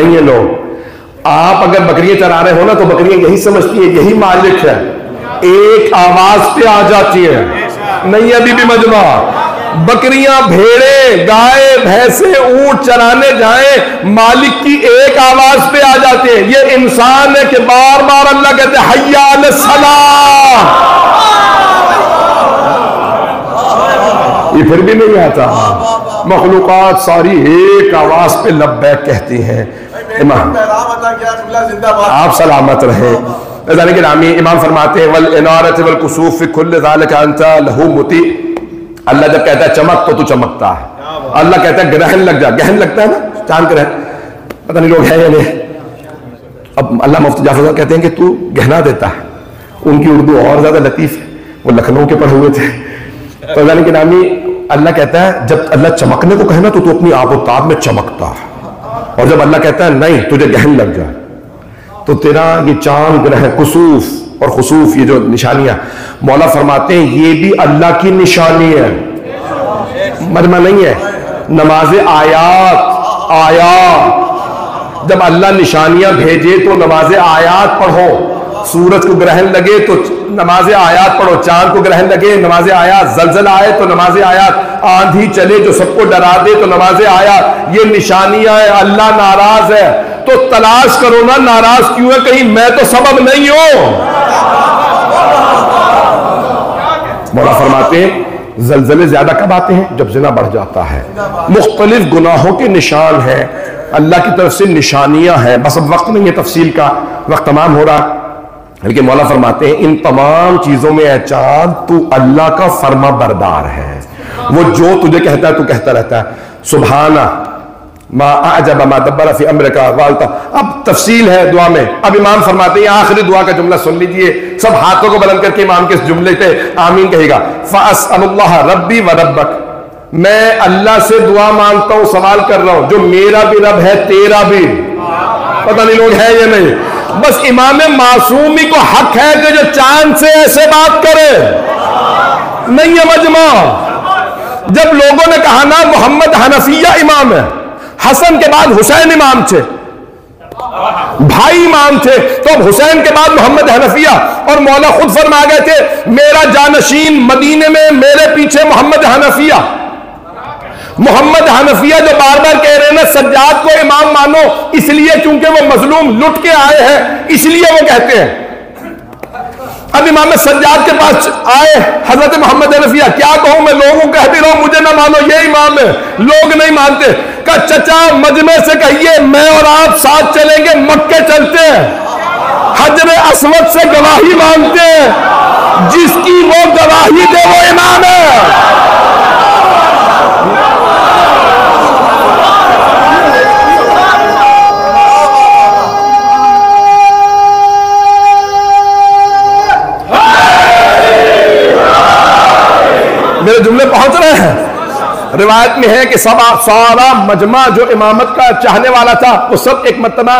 नहीं है लोग, आप अगर बकरियां चरा रहे हो ना तो बकरियां यही समझती है यही मालिक है, एक आवाज पे आ जाती है। नहीं अभी भी मजमा, बकरियां भेड़े गाय भैंसे ऊंट चराने जाए मालिक की एक आवाज पे आ जाते हैं। ये इंसान है कि बार बार अल्लाह कहते हैं हय्या अलस्सलाह, ये फिर भी नहीं आता। मखलूकात सारी एक आवाज पे लब्बैक कहती हैं। इमाम आप सलामत रहे के नामी इमाम फरमाते हैं वल इनारत वल कुसूफ फी कुल्ल ज़ालिका अंता लहू मुती। अल्लाह जब कहता है चमक तो तू चमकता है, अल्लाह कहता है ग्रहण लग जा, ग्रहण लगता है ना चांद ग्रहण, पता नहीं लोग हैं या नहीं। अब अल्लाह मुफ्ती जाफर साहब कहते हैं कि तू गहना देता है, उनकी उर्दू और ज्यादा लतीफ़ है, वो लखनऊ के पढ़े हुए थे। तो के नामी अल्लाह कहता है जब अल्लाह चमकने को कहे ना तो तू अपनी आबोताब में चमकता है, और जब अल्लाह कहता है नहीं तुझे गहन लग जा तो तेरा ये चांद ग्रहण कुसूफ और खुसूफ ये जो निशानियां। मौला फरमाते हैं ये भी अल्लाह की निशानी है, मजमा नहीं है। नमाज आयात आयात, जब अल्लाह निशानियां भेजे तो नमाज आयात पढ़ो, सूरज को ग्रहण लगे तो नमाज आयात पढ़ो, चांद को ग्रहण लगे नमाज आयात, जलजला आए तो नमाज आयात, आंधी चले जो सबको डरा दे तो नमाज आयात। ये निशानियां है, अल्लाह नाराज है तो तलाश करो ना नाराज क्यों है, कहीं मैं तो सबब नहीं हूं। मौला फरमाते हैं जलजले ज्यादा कब आते हैं, जब जिना बढ़ जाता है। मुख्तलिफ गुनाहों के निशान है, अल्लाह की तरफ से निशानियां हैं। बस अब वक्त नहीं है तफसील का, वक्त तमाम हो रहा। बल्कि मौला फरमाते हैं इन तमाम चीजों में ऐ चांद तू अल्लाह का फर्मा बरदार है, वो जो तुझे कहता है तू कहता रहता है। सुबहाना मा अजब मा दब्बर फी अम्रिका वालता। अब तफसील है दुआ में। अब इमाम फरमाते हैं आखिरी दुआ का जुमला सुन लीजिए, सब हाथों को बुलंद करके इमाम के इस जुमले पे आमीन कहेगा। फअसअलुल्लाह रब्बी व रब्बक, मैं अल्लाह से दुआ मांगता हूँ, सवाल कर रहा हूँ जो मेरा भी रब है तेरा भी। पता नहीं लोग है या नहीं। बस इमाम मासूमी को हक है कि जो चांद से ऐसे बात करे। नहीं है मजमा, जब लोगों ने कहा ना मोहम्मद हनफिया इमाम है, हसन के बाद हुसैन इमाम थे, भाई इमाम थे, तो हुसैन के बाद मोहम्मद हनफिया। और मौला खुद फरमा गए थे मेरा जानशीन मदीने में मेरे पीछे मोहम्मद हनफिया। मोहम्मद हनफिया जो बार बार कह रहे हैं ना सज्जाद को इमाम मानो, इसलिए क्योंकि वो मजलूम लुट के आए हैं, इसलिए वो कहते हैं। अब इमाम सज्जाद के पास आए हजरत मोहम्मद हनफिया, क्या कहूं मैं लोगों को कहते रहो मुझे ना मानो, ये इमाम है लोग नहीं मानते। का चचा मजमे से कहिए मैं और आप साथ चलेंगे, मक्के चलते हैं, हजरे अस्वद से गवाही मांगते हैं, जिसकी वो गवाही दे वो इमाम है। मेरे जुमले पहुंच रहे हैं। रिवायत में है कि सब सारा मजमा जो इमामत का चाहने वाला था वो सब एक मतबा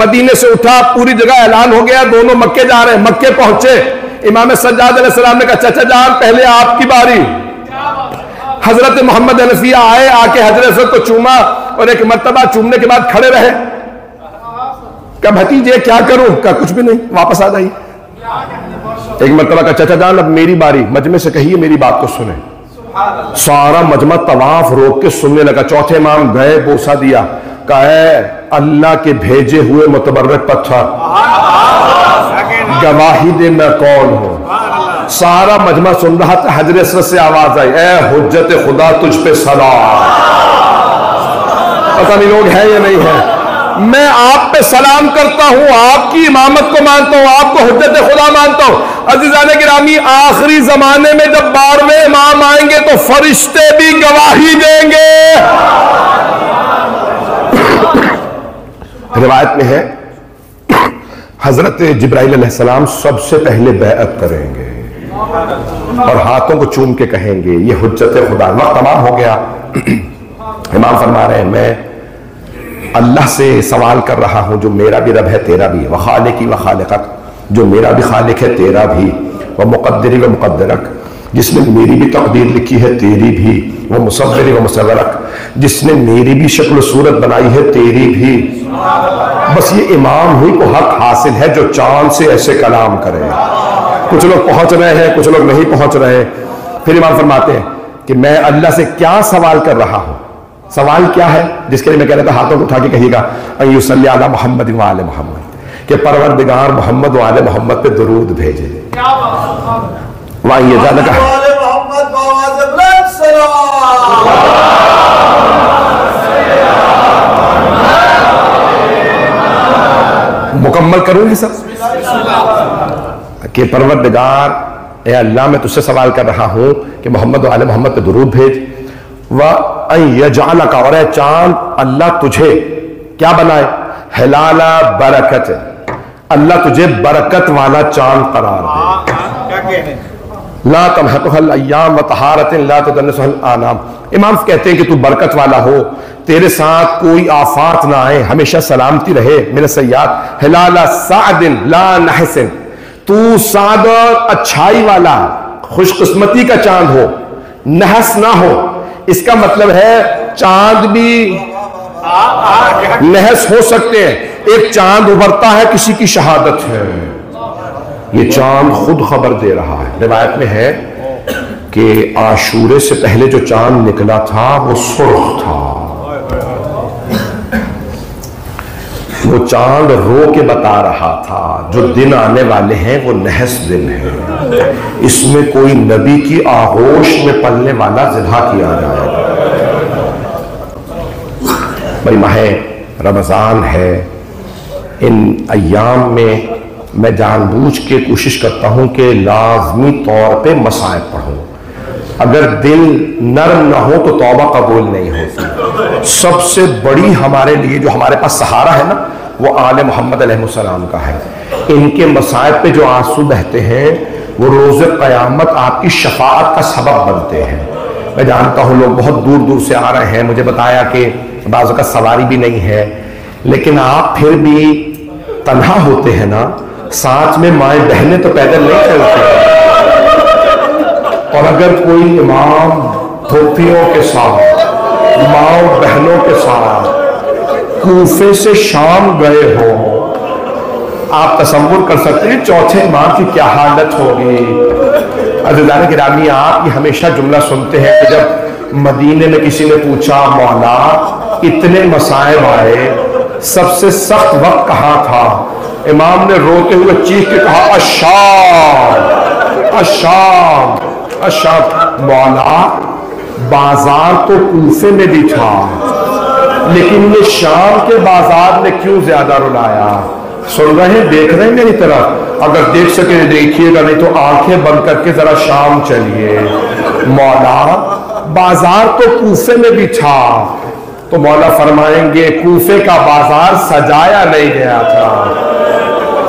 मदीने से उठा, पूरी जगह ऐलान हो गया दोनों मक्के जा रहे हैं। मक्के पहुंचे, इमाम सज्जाद अलैहिस्सलाम ने कहा चाचा जान पहले आपकी बारी। हजरत मोहम्मद हनफिया आए, आके हजरत को चूमा और एक मरतबा चूमने के बाद खड़े रहे। कहा भतीजे क्या करूं, कहा कुछ भी नहीं वापस आ जाइए। एक मरतबा का चाचा जान अब मेरी बारी, मजमे से कहिए मेरी बात को सुने। सारा मजमा तवाफ रोक के सुनने लगा। चौथे इमाम गए, बोसा दिया, कहे अल्लाह के भेजे हुए मुतबर्रक पत्थर गवाही दे मैं कौन हूं। सारा मजमा सुन रहा था, हजरे असवद से आवाज आई ए हुज्जत खुदा तुझ पे सलाम। पता नहीं लोग हैं या नहीं है। मैं आप पे सलाम करता हूं, आपकी इमामत को मानता हूं, आपको हुज्जत खुदा मानता हूं। अजीजान गिरामी, आखिरी जमाने में जब बारहवें इमाम आएंगे तो फरिश्ते भी गवाही देंगे। रिवायत में है हजरत जिब्राइल अलैहिस्सलाम सबसे पहले बैअत करेंगे और हाथों को चूम के कहेंगे ये हुज्जत खुदा। वक्त तमाम हो गया। इमाम फरमा रहे हैं मैं अल्लाह से सवाल कर रहा हूं जो मेरा भी रब है तेरा भी, व खालिकी व खालिकक, जो मेरा भी खालिक है तेरा भी, व मुकद्दरी व मुकद्दरक, जिसने मेरी भी तकदीर लिखी है तेरी भी, व मुसव्विर व मुसव्वरक, जिसने मेरी भी शक्ल सूरत बनाई है तेरी भी। बस ये इमाम हुई को हक हासिल है जो चांद से ऐसे कलाम करे। कुछ लोग पहुंच रहे हैं, कुछ लोग नहीं पहुंच रहे। फिर इमाम फरमाते हैं कि मैं अल्लाह से क्या सवाल कर रहा हूं। सवाल क्या है जिसके लिए मैं कह रहा था हाथों को उठा के कहिएगा अय्युसल्ली अला मोहम्मद व आले मोहम्मद, के परवरदिगार मोहम्मद व आले मोहम्मद पे दुरूद भेजे। क्या बात, वाह। ये ज्यादा कहा मुकम्मल करूंगी सर के परवरदिगार ए अल्लाह मैं तुझसे सवाल कर रहा हूं कि मोहम्मद व आले मोहम्मद पे दुरूद भेज। वजाला का और चांद अल्लाह तुझे क्या बनाए, हिलाला बरकत, अल्लाह तुझे बरकत वाला चांद करार दे। ला तमहतुल अय्याम व तहारत ला तुदन्नसुल अनाम। इमाम कहते हैं कि तू बरकत वाला हो, तेरे साथ कोई आफात ना आए, हमेशा सलामती रहे। मेरे सयाद हिलाला सादिन ला नहसिन, तू साद अच्छाई वाला खुशकिस्मती का चांद हो, नहस ना हो। इसका मतलब है चांद भी नहस हो सकते हैं। एक चांद उभरता है, किसी की शहादत है, ये चांद खुद खबर दे रहा है। रिवायत में है कि आशूरे से पहले जो चांद निकला था वो सुर्ख था। वो चांद रो के बता रहा था जो दिन आने वाले हैं वो नहस दिन है, इसमें कोई नबी की आगोश में पलने वाला जिदा किया जाएगा। भाई माह रमज़ान है, इन अयाम में मैं जानबूझ के कोशिश करता हूं कि लाजमी तौर पे मसाइब पढ़ूं। अगर दिल नरम ना हो तो तौबा कबूल नहीं होती। सबसे बड़ी हमारे लिए जो हमारे पास सहारा है ना वो आले मोहम्मद अलैहिस्सलाम का है। इनके मसाइब पे जो आंसू बहते हैं वो रोज़े क़यामत आपकी शफाअत का सबब बनते हैं। मैं जानता हूँ लोग बहुत दूर दूर से आ रहे हैं, मुझे बताया कि बाज़ों का सवारी भी नहीं है, लेकिन आप फिर भी तन्हा होते हैं ना, साथ में माएँ बहनें तो पैदल नहीं चलती। और अगर कोई इमाम धोतियों के साथ, माओ बहनों के साथ कूफे से शाम गए हो, आप तसव्वुर कर सकते हैं चौथे इमाम की क्या हालत होगी। अज़ीज़ान गिरामी, आप ये हमेशा जुमला सुनते हैं कि जब मदीने में किसी ने पूछा मौला इतने मसाइब आए, सबसे सख्त वक्त कहाँ था, इमाम ने रोते हुए चीख के कहा अशाम अशाम अशाम। मौला बाजार तो कूफे में भी था, लेकिन ये शाम के बाजार में क्यों ज्यादा रुलाया। सुन रहे हैं, देख रहे हैं मेरी तरफ, अगर देख सके देखिएगा, नहीं तो आंखें बंद करके जरा शाम चलिए। मौला बाजार तो कूफे में भी था, तो मौला फरमाएंगे कूफे का बाजार सजाया नहीं गया था,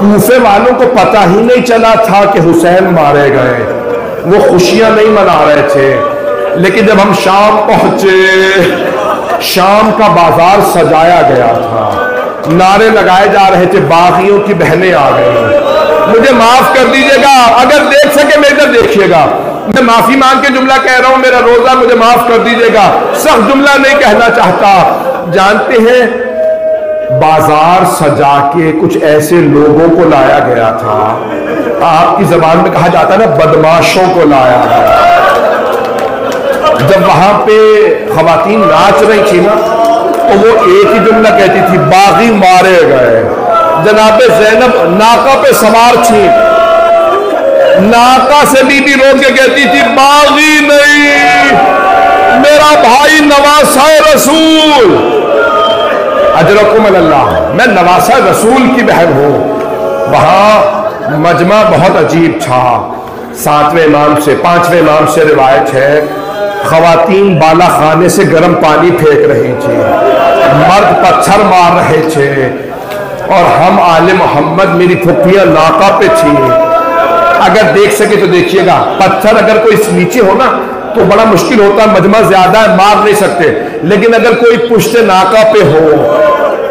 कूफे वालों को पता ही नहीं चला था कि हुसैन मारे गए, वो खुशियां नहीं मना रहे थे। लेकिन जब हम शाम पहुंचे, शाम का बाजार सजाया गया था, नारे लगाए जा रहे थे, बागियों की बहनें आ गई। मुझे माफ कर दीजिएगा, अगर देख सके मेरे तरफ देखिएगा, मैं माफी मांग के जुमला कह रहा हूं, मेरा रोजा मुझे माफ कर दीजिएगा, सख्त जुमला नहीं कहना चाहता। जानते हैं बाजार सजा के कुछ ऐसे लोगों को लाया गया था, आपकी जबान में कहा जाता है ना बदमाशों को लाया गया। जब वहां पे खवातीन नाच रही थी ना, तो वो एक ही जुमला कहती थी बागी मारे गए। जनाबे ज़ैनब नाका पे सवार थी, नाका से बीबी रो के कहती थी बागी नहीं, मेरा भाई नवासा रसूल। अजरकुम अल्लाह, मैं नवासा रसूल की बहन हूँ। वहाँ मजमा बहुत अजीब था। सातवें इमाम से पांचवें इमाम से रिवायत है, खवातीन बाला खाने से गर्म पानी फेंक रही थी, मर्द पत्थर मार रहे थे, और हम आले मोहम्मद मेरी फुफिया नाका पे थी। अगर देख सके तो देखिएगा, पत्थर अगर कोई नीचे हो ना तो बड़ा मुश्किल होता है, मजमा ज्यादा है, मार नहीं सकते, लेकिन अगर कोई पुश्ते नाका पे हो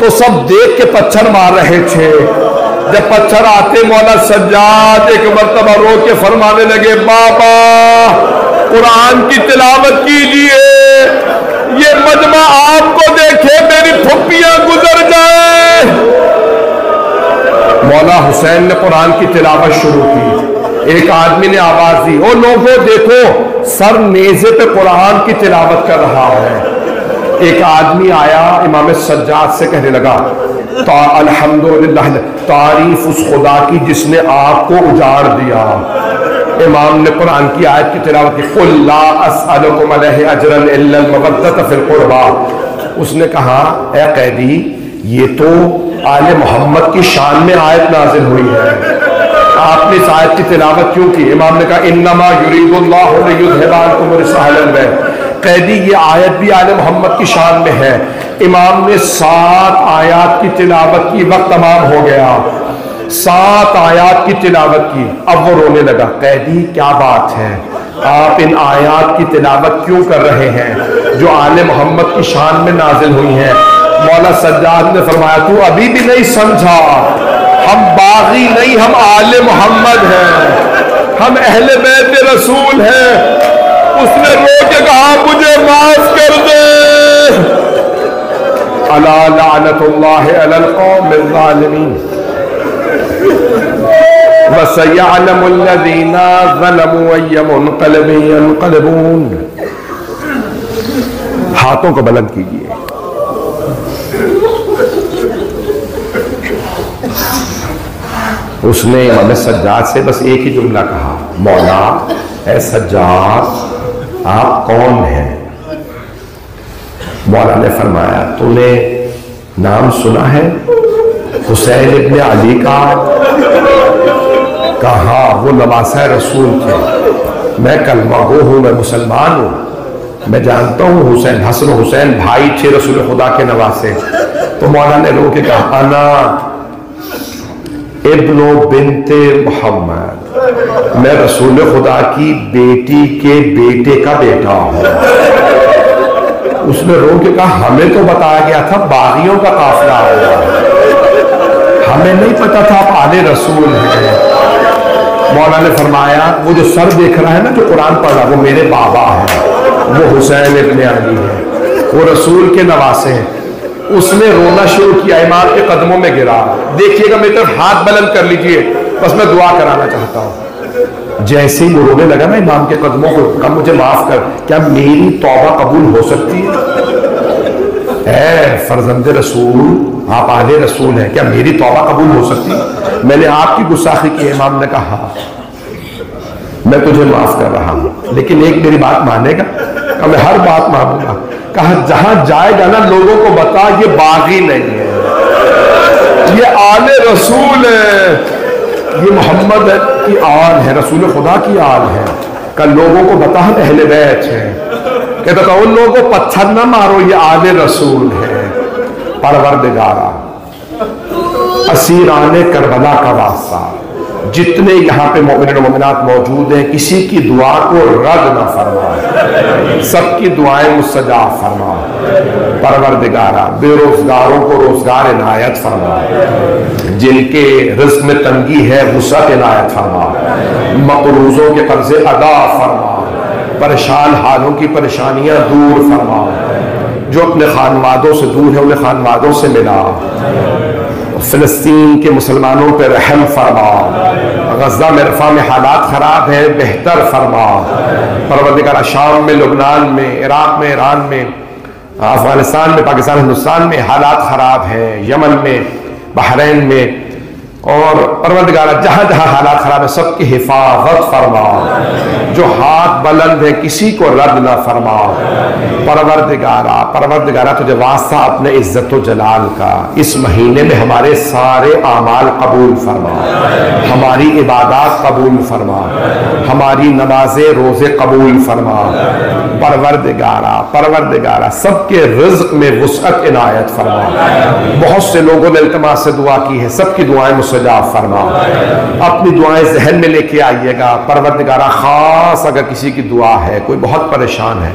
तो सब देख के पत्थर मार रहे थे। जब पत्थर आते मौला सज्जाद एक मरतबा रो के फरमाने लगे, बाबा कुरान की तिलावत कीजिए, ये मजमा आपको देखे मेरी फुप्पियां गुजर जाए। मौला हुसैन ने कुरान की तिलावत शुरू की। एक आदमी ने आवाज दी, ओ लोगों देखो, सर नेजे पे कुरान की तिलावत कर रहा है। एक आदमी आया इमाम सज्जाद से कहने लगा, अल्हम्दुलिल्लाह, तारीफ उस खुदा की जिसने आपको उजाड़ दिया। इमाम ने कुरान की आयत की तिलावत की, कुल ला अस्अलुकुम अलैहि अजरन इल्ला अल-मवद्दत फिल क़ुर्बा। उसने कहा, ए कैदी, ये तो आले मोहम्मद की शान में आयत नाजिल हुई है, आपने इस आयत की तिलावत क्यों की? इमाम ने कहा, इन्नमा युरीदुल्लाहु लियुज़हिबा अनकुम रिजअल अल-बैत। कैदी, ये आयत भी आले मोहम्मद की शान में है। इमाम ने सात आयत की तिलावत की, वक्त तमाम हो गया, सात आयात की तिलावत की। अब वो रोने लगा। कैदी, क्या बात है, आप इन आयात की तिलावत क्यों कर रहे हैं जो आले मोहम्मद की शान में नाजिल हुई हैं? मौला सज्जाद ने फरमाया, तू अभी भी नहीं समझा, हम बागी नहीं, हम आले मोहम्मद हैं, हम अहले बैत रसूल हैं। उसने रो के कहा, मुझे माफ कर दे। अला लानतुल्लाहि अलल कौमिल ज़ालिमीन वसयअलमुल्लज़ीना ज़लमू अय्युमुनक़लबून। हाथों को बुलंद कीजिए। उसने इमाम सज्जाद से बस एक ही जुमला कहा, मौला ए सज्जाद, आप कौन हैं? मौला ने फरमाया, तूने नाम सुना है हुसैन इब्ने अली का? कहा, वो नवासा रसूल थे। मैं कलमा गो हूँ, मैं मुसलमान हूँ, मैं जानता हूँ हुसैन हसन हुसैन भाई थे रसूल खुदा के नवासे। तो मौला ने रो के कहा, अना इब्नो बिनते मोहम्मद, मैं रसूल खुदा की बेटी के बेटे का बेटा हूँ। उसने रो के कहा, हमें तो बताया गया था बागियों का काफिला होगा, हमें नहीं पता था आप आले रसूल हैं। मौला ने फरमाया, वो जो सर देख रहा है ना, जो कुरान पढ़ रहा है, वो मेरे बाबा है, वो हुसैन इब्ने अली है, वो रसूल के नवासे हैं। उसने रोना शुरू किया, इमाम के कदमों में गिरा। देखिएगा, मेरी तरफ हाथ बुलंद कर लीजिए, बस मैं दुआ कराना चाहता हूँ। जैसे ही वो रोने लगा ना इमाम के कदमों को, कहा, मुझे माफ कर, क्या मेरी तौबा कबूल हो सकती है? ए फर्जंदे रसूल, आप आले रसूल हैं, क्या मेरी तौबा कबूल हो सकती है? मैंने आपकी गुस्साखी की। इमाम ने कहा, मैं तुझे माफ कर रहा हूं, लेकिन एक मेरी बात मानेगा? कहा, मैं हर बात मानूंगा। कहा, जहां जाएगा ना लोगों को बता, ये बागी नहीं है, ये आले रसूल है, ये मोहम्मद की आल है, रसूल खुदा की आल है। कल लोगों को बता, हम अहले बैत हैं। कहता था, उन लोगों को पत्थर ना मारो, ये आले रसूल है। परवरदिगारा, असीराने करबला का वास्ता, जितने यहाँ पे मोमिन मोमिनात मौजूद हैं, किसी की दुआ को रद्द ना फरमा, सबकी दुआएं मुस्तजाब फरमा। परवरदिगारा, बेरोजगारों को रोजगार इनायत फरमा, जिनके रिज्क में तंगी है वुसअत इनायत फरमा, मक़रूज़ों के कर्ज़े अदा फरमा, परेशान हालों की परेशानियां दूर फरमा, जो अपने खानवादों से दूर है उन्हें खानवादों से मिला, फ़िलिस्तीन के मुसलमानों पर रहम फरमा, गजा में रफ़ा में हालात ख़राब है, बेहतर फरमा। परवरदिगार, शाम में, लुबनान में, इराक़ में, ईरान में, अफ़गानिस्तान में, पाकिस्तान, हिंदुस्तान में हालात ख़राब हैं, यमन में, बहरीन में, और परवरदिगार जहां जहां हालात खराब है सबकी हिफाजत फरमाओ, जो हाथ बुलंद है किसी को रद्द ना फरमाओ। परवरदिगारा परवरदिगारा तुझे वास्ता अपने इज्जत व जलाल का, इस महीने में हमारे सारे आमाल कबूल फरमाओ, हमारी इबादत कबूल फरमाओ, हमारी नमाजें रोजे कबूल फरमाओ। परवरदिगारा परवरदिगारा सबके रिज्क में वुसअत इनायत फरमाओ। बहुत से लोगों ने इल्तिमास से दुआ की है, सबकी दुआएं फरमाओ। अपनी दुआएं जहन में लेके आइएगा। परवरदिगारा खास अगर किसी की दुआ है, कोई बहुत परेशान है,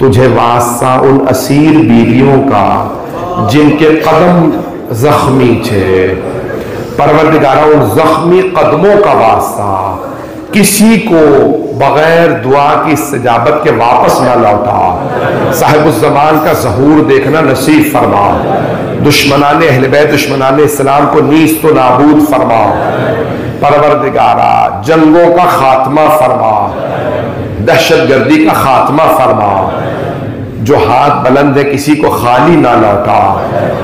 तुझे वास्ता उन असीर बीवियों का जिनके कदम जख्मी थे। परवरदिगारा उन जख्मी कदमों का वास्ता, किसी को बगैर दुआ की इस्तिजाबत के वापस ना लौटा। साहिबुज़्ज़मान का ज़हूर देखना नसीब फरमाओ। दुश्मनान अहले बैत दुश्मनान इस्लाम को नीस्त तो नाबूद फरमाओ। परवरदिगारा जंगों का खात्मा फरमाओ, दहशतगर्दी का खात्मा फरमाओ। जो हाथ बुलंद है किसी को खाली ना लौटा।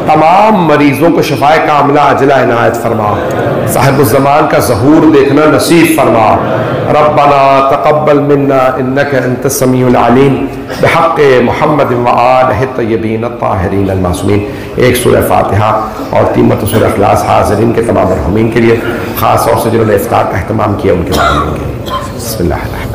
तमाम मरीजों को शफाए कामिला अजला इनायत फरमा। साहिबुज़्ज़मान का ज़हूर देखना नसीब फरमा। रब्बना तक़ब्बल मिन्ना इन्नका अंतस समीउल अलीम बिहक़्क़ि मुहम्मद व आलिहि तय्यबीन ताहिरीन अल मासूमीन। एक सूरह फातिहा और तीन मत सूरह इख़लास हाज़िरीन के तमाम मरहूमीन के लिए, ख़ास तौर से जिन्होंने इफ्तार का अहतमाम किया उनके लिए। बिस्मिल्लाह।